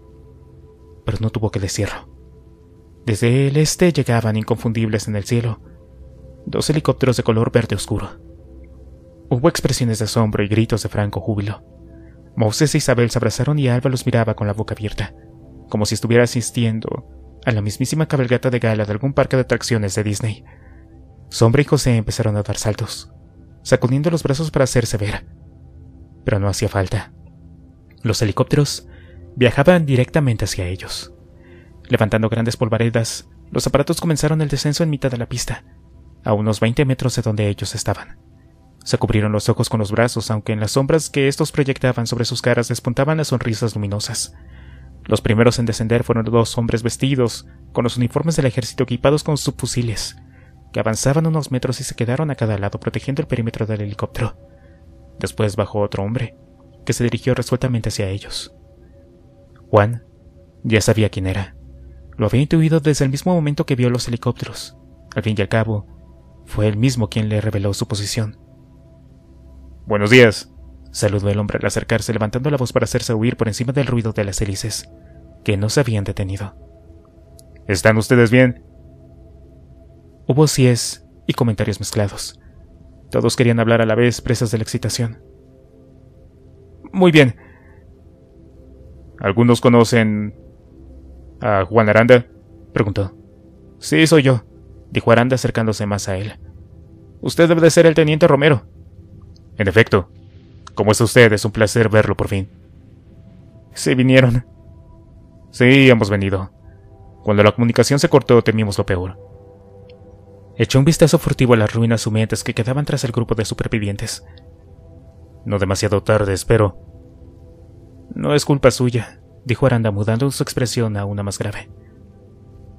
Pero no tuvo que decirlo. Desde el este llegaban, inconfundibles en el cielo, dos helicópteros de color verde oscuro. Hubo expresiones de asombro y gritos de franco júbilo. Moses e Isabel se abrazaron y Alba los miraba con la boca abierta, como si estuviera asistiendo a la mismísima cabalgata de gala de algún parque de atracciones de Disney. Sombra y José empezaron a dar saltos, sacudiendo los brazos para hacerse ver. Pero no hacía falta. Los helicópteros viajaban directamente hacia ellos. Levantando grandes polvaredas, los aparatos comenzaron el descenso en mitad de la pista, a unos 20 metros de donde ellos estaban. Se cubrieron los ojos con los brazos, aunque en las sombras que estos proyectaban sobre sus caras despuntaban las sonrisas luminosas. Los primeros en descender fueron dos hombres vestidos con los uniformes del ejército, equipados con subfusiles, que avanzaban unos metros y se quedaron a cada lado protegiendo el perímetro del helicóptero. Después bajó otro hombre, que se dirigió resueltamente hacia ellos. Juan ya sabía quién era. Lo había intuido desde el mismo momento que vio los helicópteros. Al fin y al cabo, fue él mismo quien le reveló su posición. —Buenos días Saludó el hombre al acercarse, levantando la voz para hacerse oír por encima del ruido de las hélices, que no se habían detenido. —¿Están ustedes bien? Hubo síes y comentarios mezclados. Todos querían hablar a la vez, presas de la excitación. —Muy bien. —¿Algunos conocen a Juan Aranda? —preguntó. —Sí, soy yo —dijo Aranda acercándose más a él—. Usted debe de ser el teniente Romero. —En efecto. ¿Cómo está usted? Es un placer verlo por fin. —¿Sí vinieron? —Sí, hemos venido. Cuando la comunicación se cortó, temimos lo peor. Echó un vistazo furtivo a las ruinas humeantes que quedaban tras el grupo de supervivientes. —No demasiado tarde, espero. —No es culpa suya —dijo Aranda, mudando su expresión a una más grave—.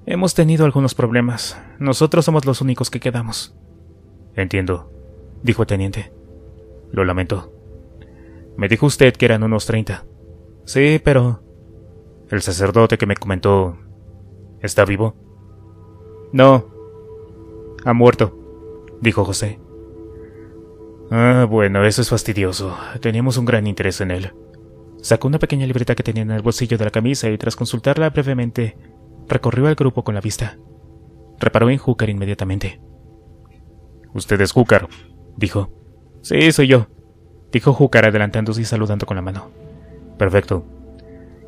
Hemos tenido algunos problemas. Nosotros somos los únicos que quedamos. —Entiendo —dijo el teniente—. Lo lamento. Me dijo usted que eran unos 30. —Sí, pero... —El sacerdote que me comentó... ¿está vivo? —No. Ha muerto —dijo José. —Ah, bueno, eso es fastidioso. Teníamos un gran interés en él. Sacó una pequeña libreta que tenía en el bolsillo de la camisa y, tras consultarla brevemente, recorrió al grupo con la vista. Reparó en Húcar inmediatamente. —¿Usted es Húcar? —dijo. —Sí, soy yo —dijo Húcar adelantándose y saludando con la mano. —Perfecto.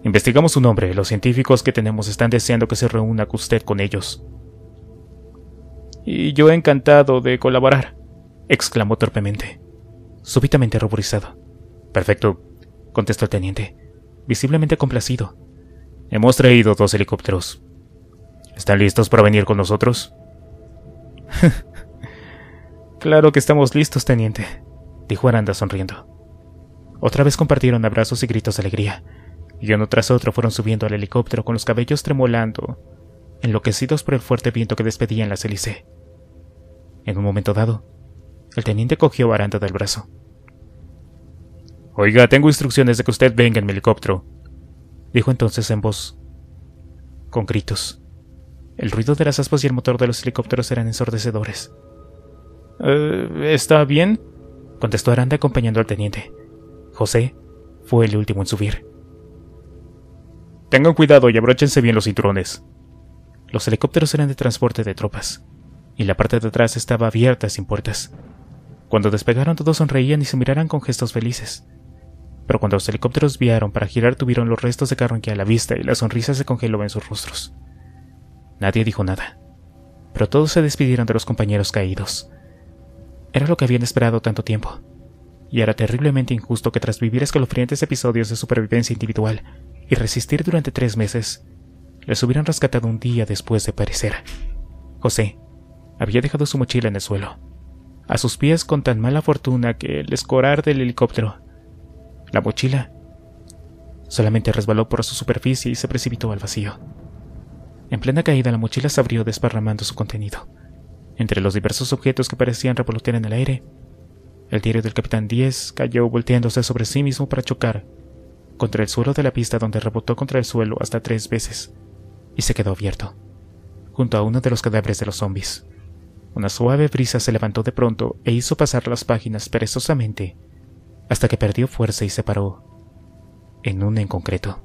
Investigamos su nombre. Los científicos que tenemos están deseando que se reúna usted con ellos. —Y yo encantado de colaborar —exclamó torpemente, súbitamente ruborizado. —Perfecto —contestó el teniente, visiblemente complacido—. Hemos traído 2 helicópteros. ¿Están listos para venir con nosotros? —Claro que estamos listos, teniente —dijo Aranda sonriendo. Otra vez compartieron abrazos y gritos de alegría, y uno tras otro fueron subiendo al helicóptero con los cabellos tremolando, enloquecidos por el fuerte viento que despedían las hélices. En un momento dado, el teniente cogió a Aranda del brazo. —Oiga, tengo instrucciones de que usted venga en mi helicóptero —dijo entonces en voz, con gritos. El ruido de las aspas y el motor de los helicópteros eran ensordecedores. —¿Está bien? —contestó Aranda acompañando al teniente. José fue el último en subir. —Tengan cuidado y abróchense bien los cinturones. Los helicópteros eran de transporte de tropas, y la parte de atrás estaba abierta sin puertas. Cuando despegaron, todos sonreían y se miraron con gestos felices. Pero cuando los helicópteros vieron para girar, tuvieron los restos de Carranque a la vista y la sonrisa se congeló en sus rostros. Nadie dijo nada, pero todos se despidieron de los compañeros caídos. Era lo que habían esperado tanto tiempo, y era terriblemente injusto que tras vivir escalofriantes episodios de supervivencia individual y resistir durante 3 meses... les hubieran rescatado un día después de perecer. José había dejado su mochila en el suelo, a sus pies, con tan mala fortuna que el escorar del helicóptero, la mochila, solamente resbaló por su superficie y se precipitó al vacío. En plena caída, la mochila se abrió desparramando su contenido. Entre los diversos objetos que parecían revolotear en el aire, el diario del Capitán 10 cayó volteándose sobre sí mismo para chocar contra el suelo de la pista, donde rebotó contra el suelo hasta 3 veces. Y se quedó abierto, junto a uno de los cadáveres de los zombis. Una suave brisa se levantó de pronto e hizo pasar las páginas perezosamente, hasta que perdió fuerza y se paró en una en concreto.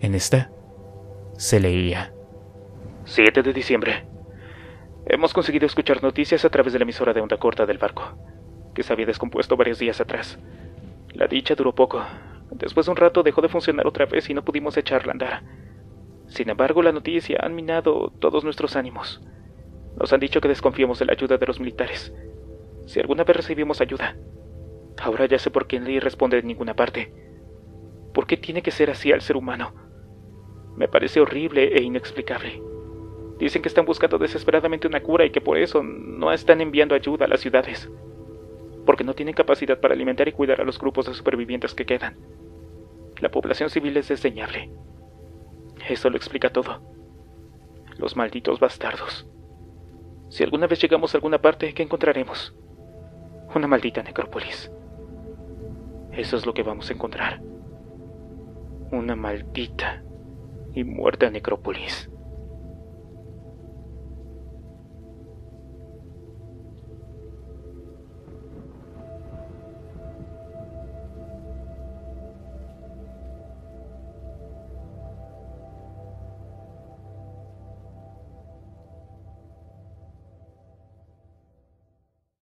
En esta se leía: 7 de diciembre. Hemos conseguido escuchar noticias a través de la emisora de onda corta del barco, que se había descompuesto varios días atrás. La dicha duró poco. Después de un rato dejó de funcionar otra vez y no pudimos echarla a andar. Sin embargo, la noticia ha minado todos nuestros ánimos. Nos han dicho que desconfiemos de la ayuda de los militares. Si alguna vez recibimos ayuda, ahora ya sé por qué nadie responde de ninguna parte. ¿Por qué tiene que ser así al ser humano? Me parece horrible e inexplicable. Dicen que están buscando desesperadamente una cura y que por eso no están enviando ayuda a las ciudades, porque no tienen capacidad para alimentar y cuidar a los grupos de supervivientes que quedan. La población civil es desdeñable. Eso lo explica todo. Los malditos bastardos. Si alguna vez llegamos a alguna parte, ¿qué encontraremos? Una maldita necrópolis. Eso es lo que vamos a encontrar. Una maldita y muerta necrópolis.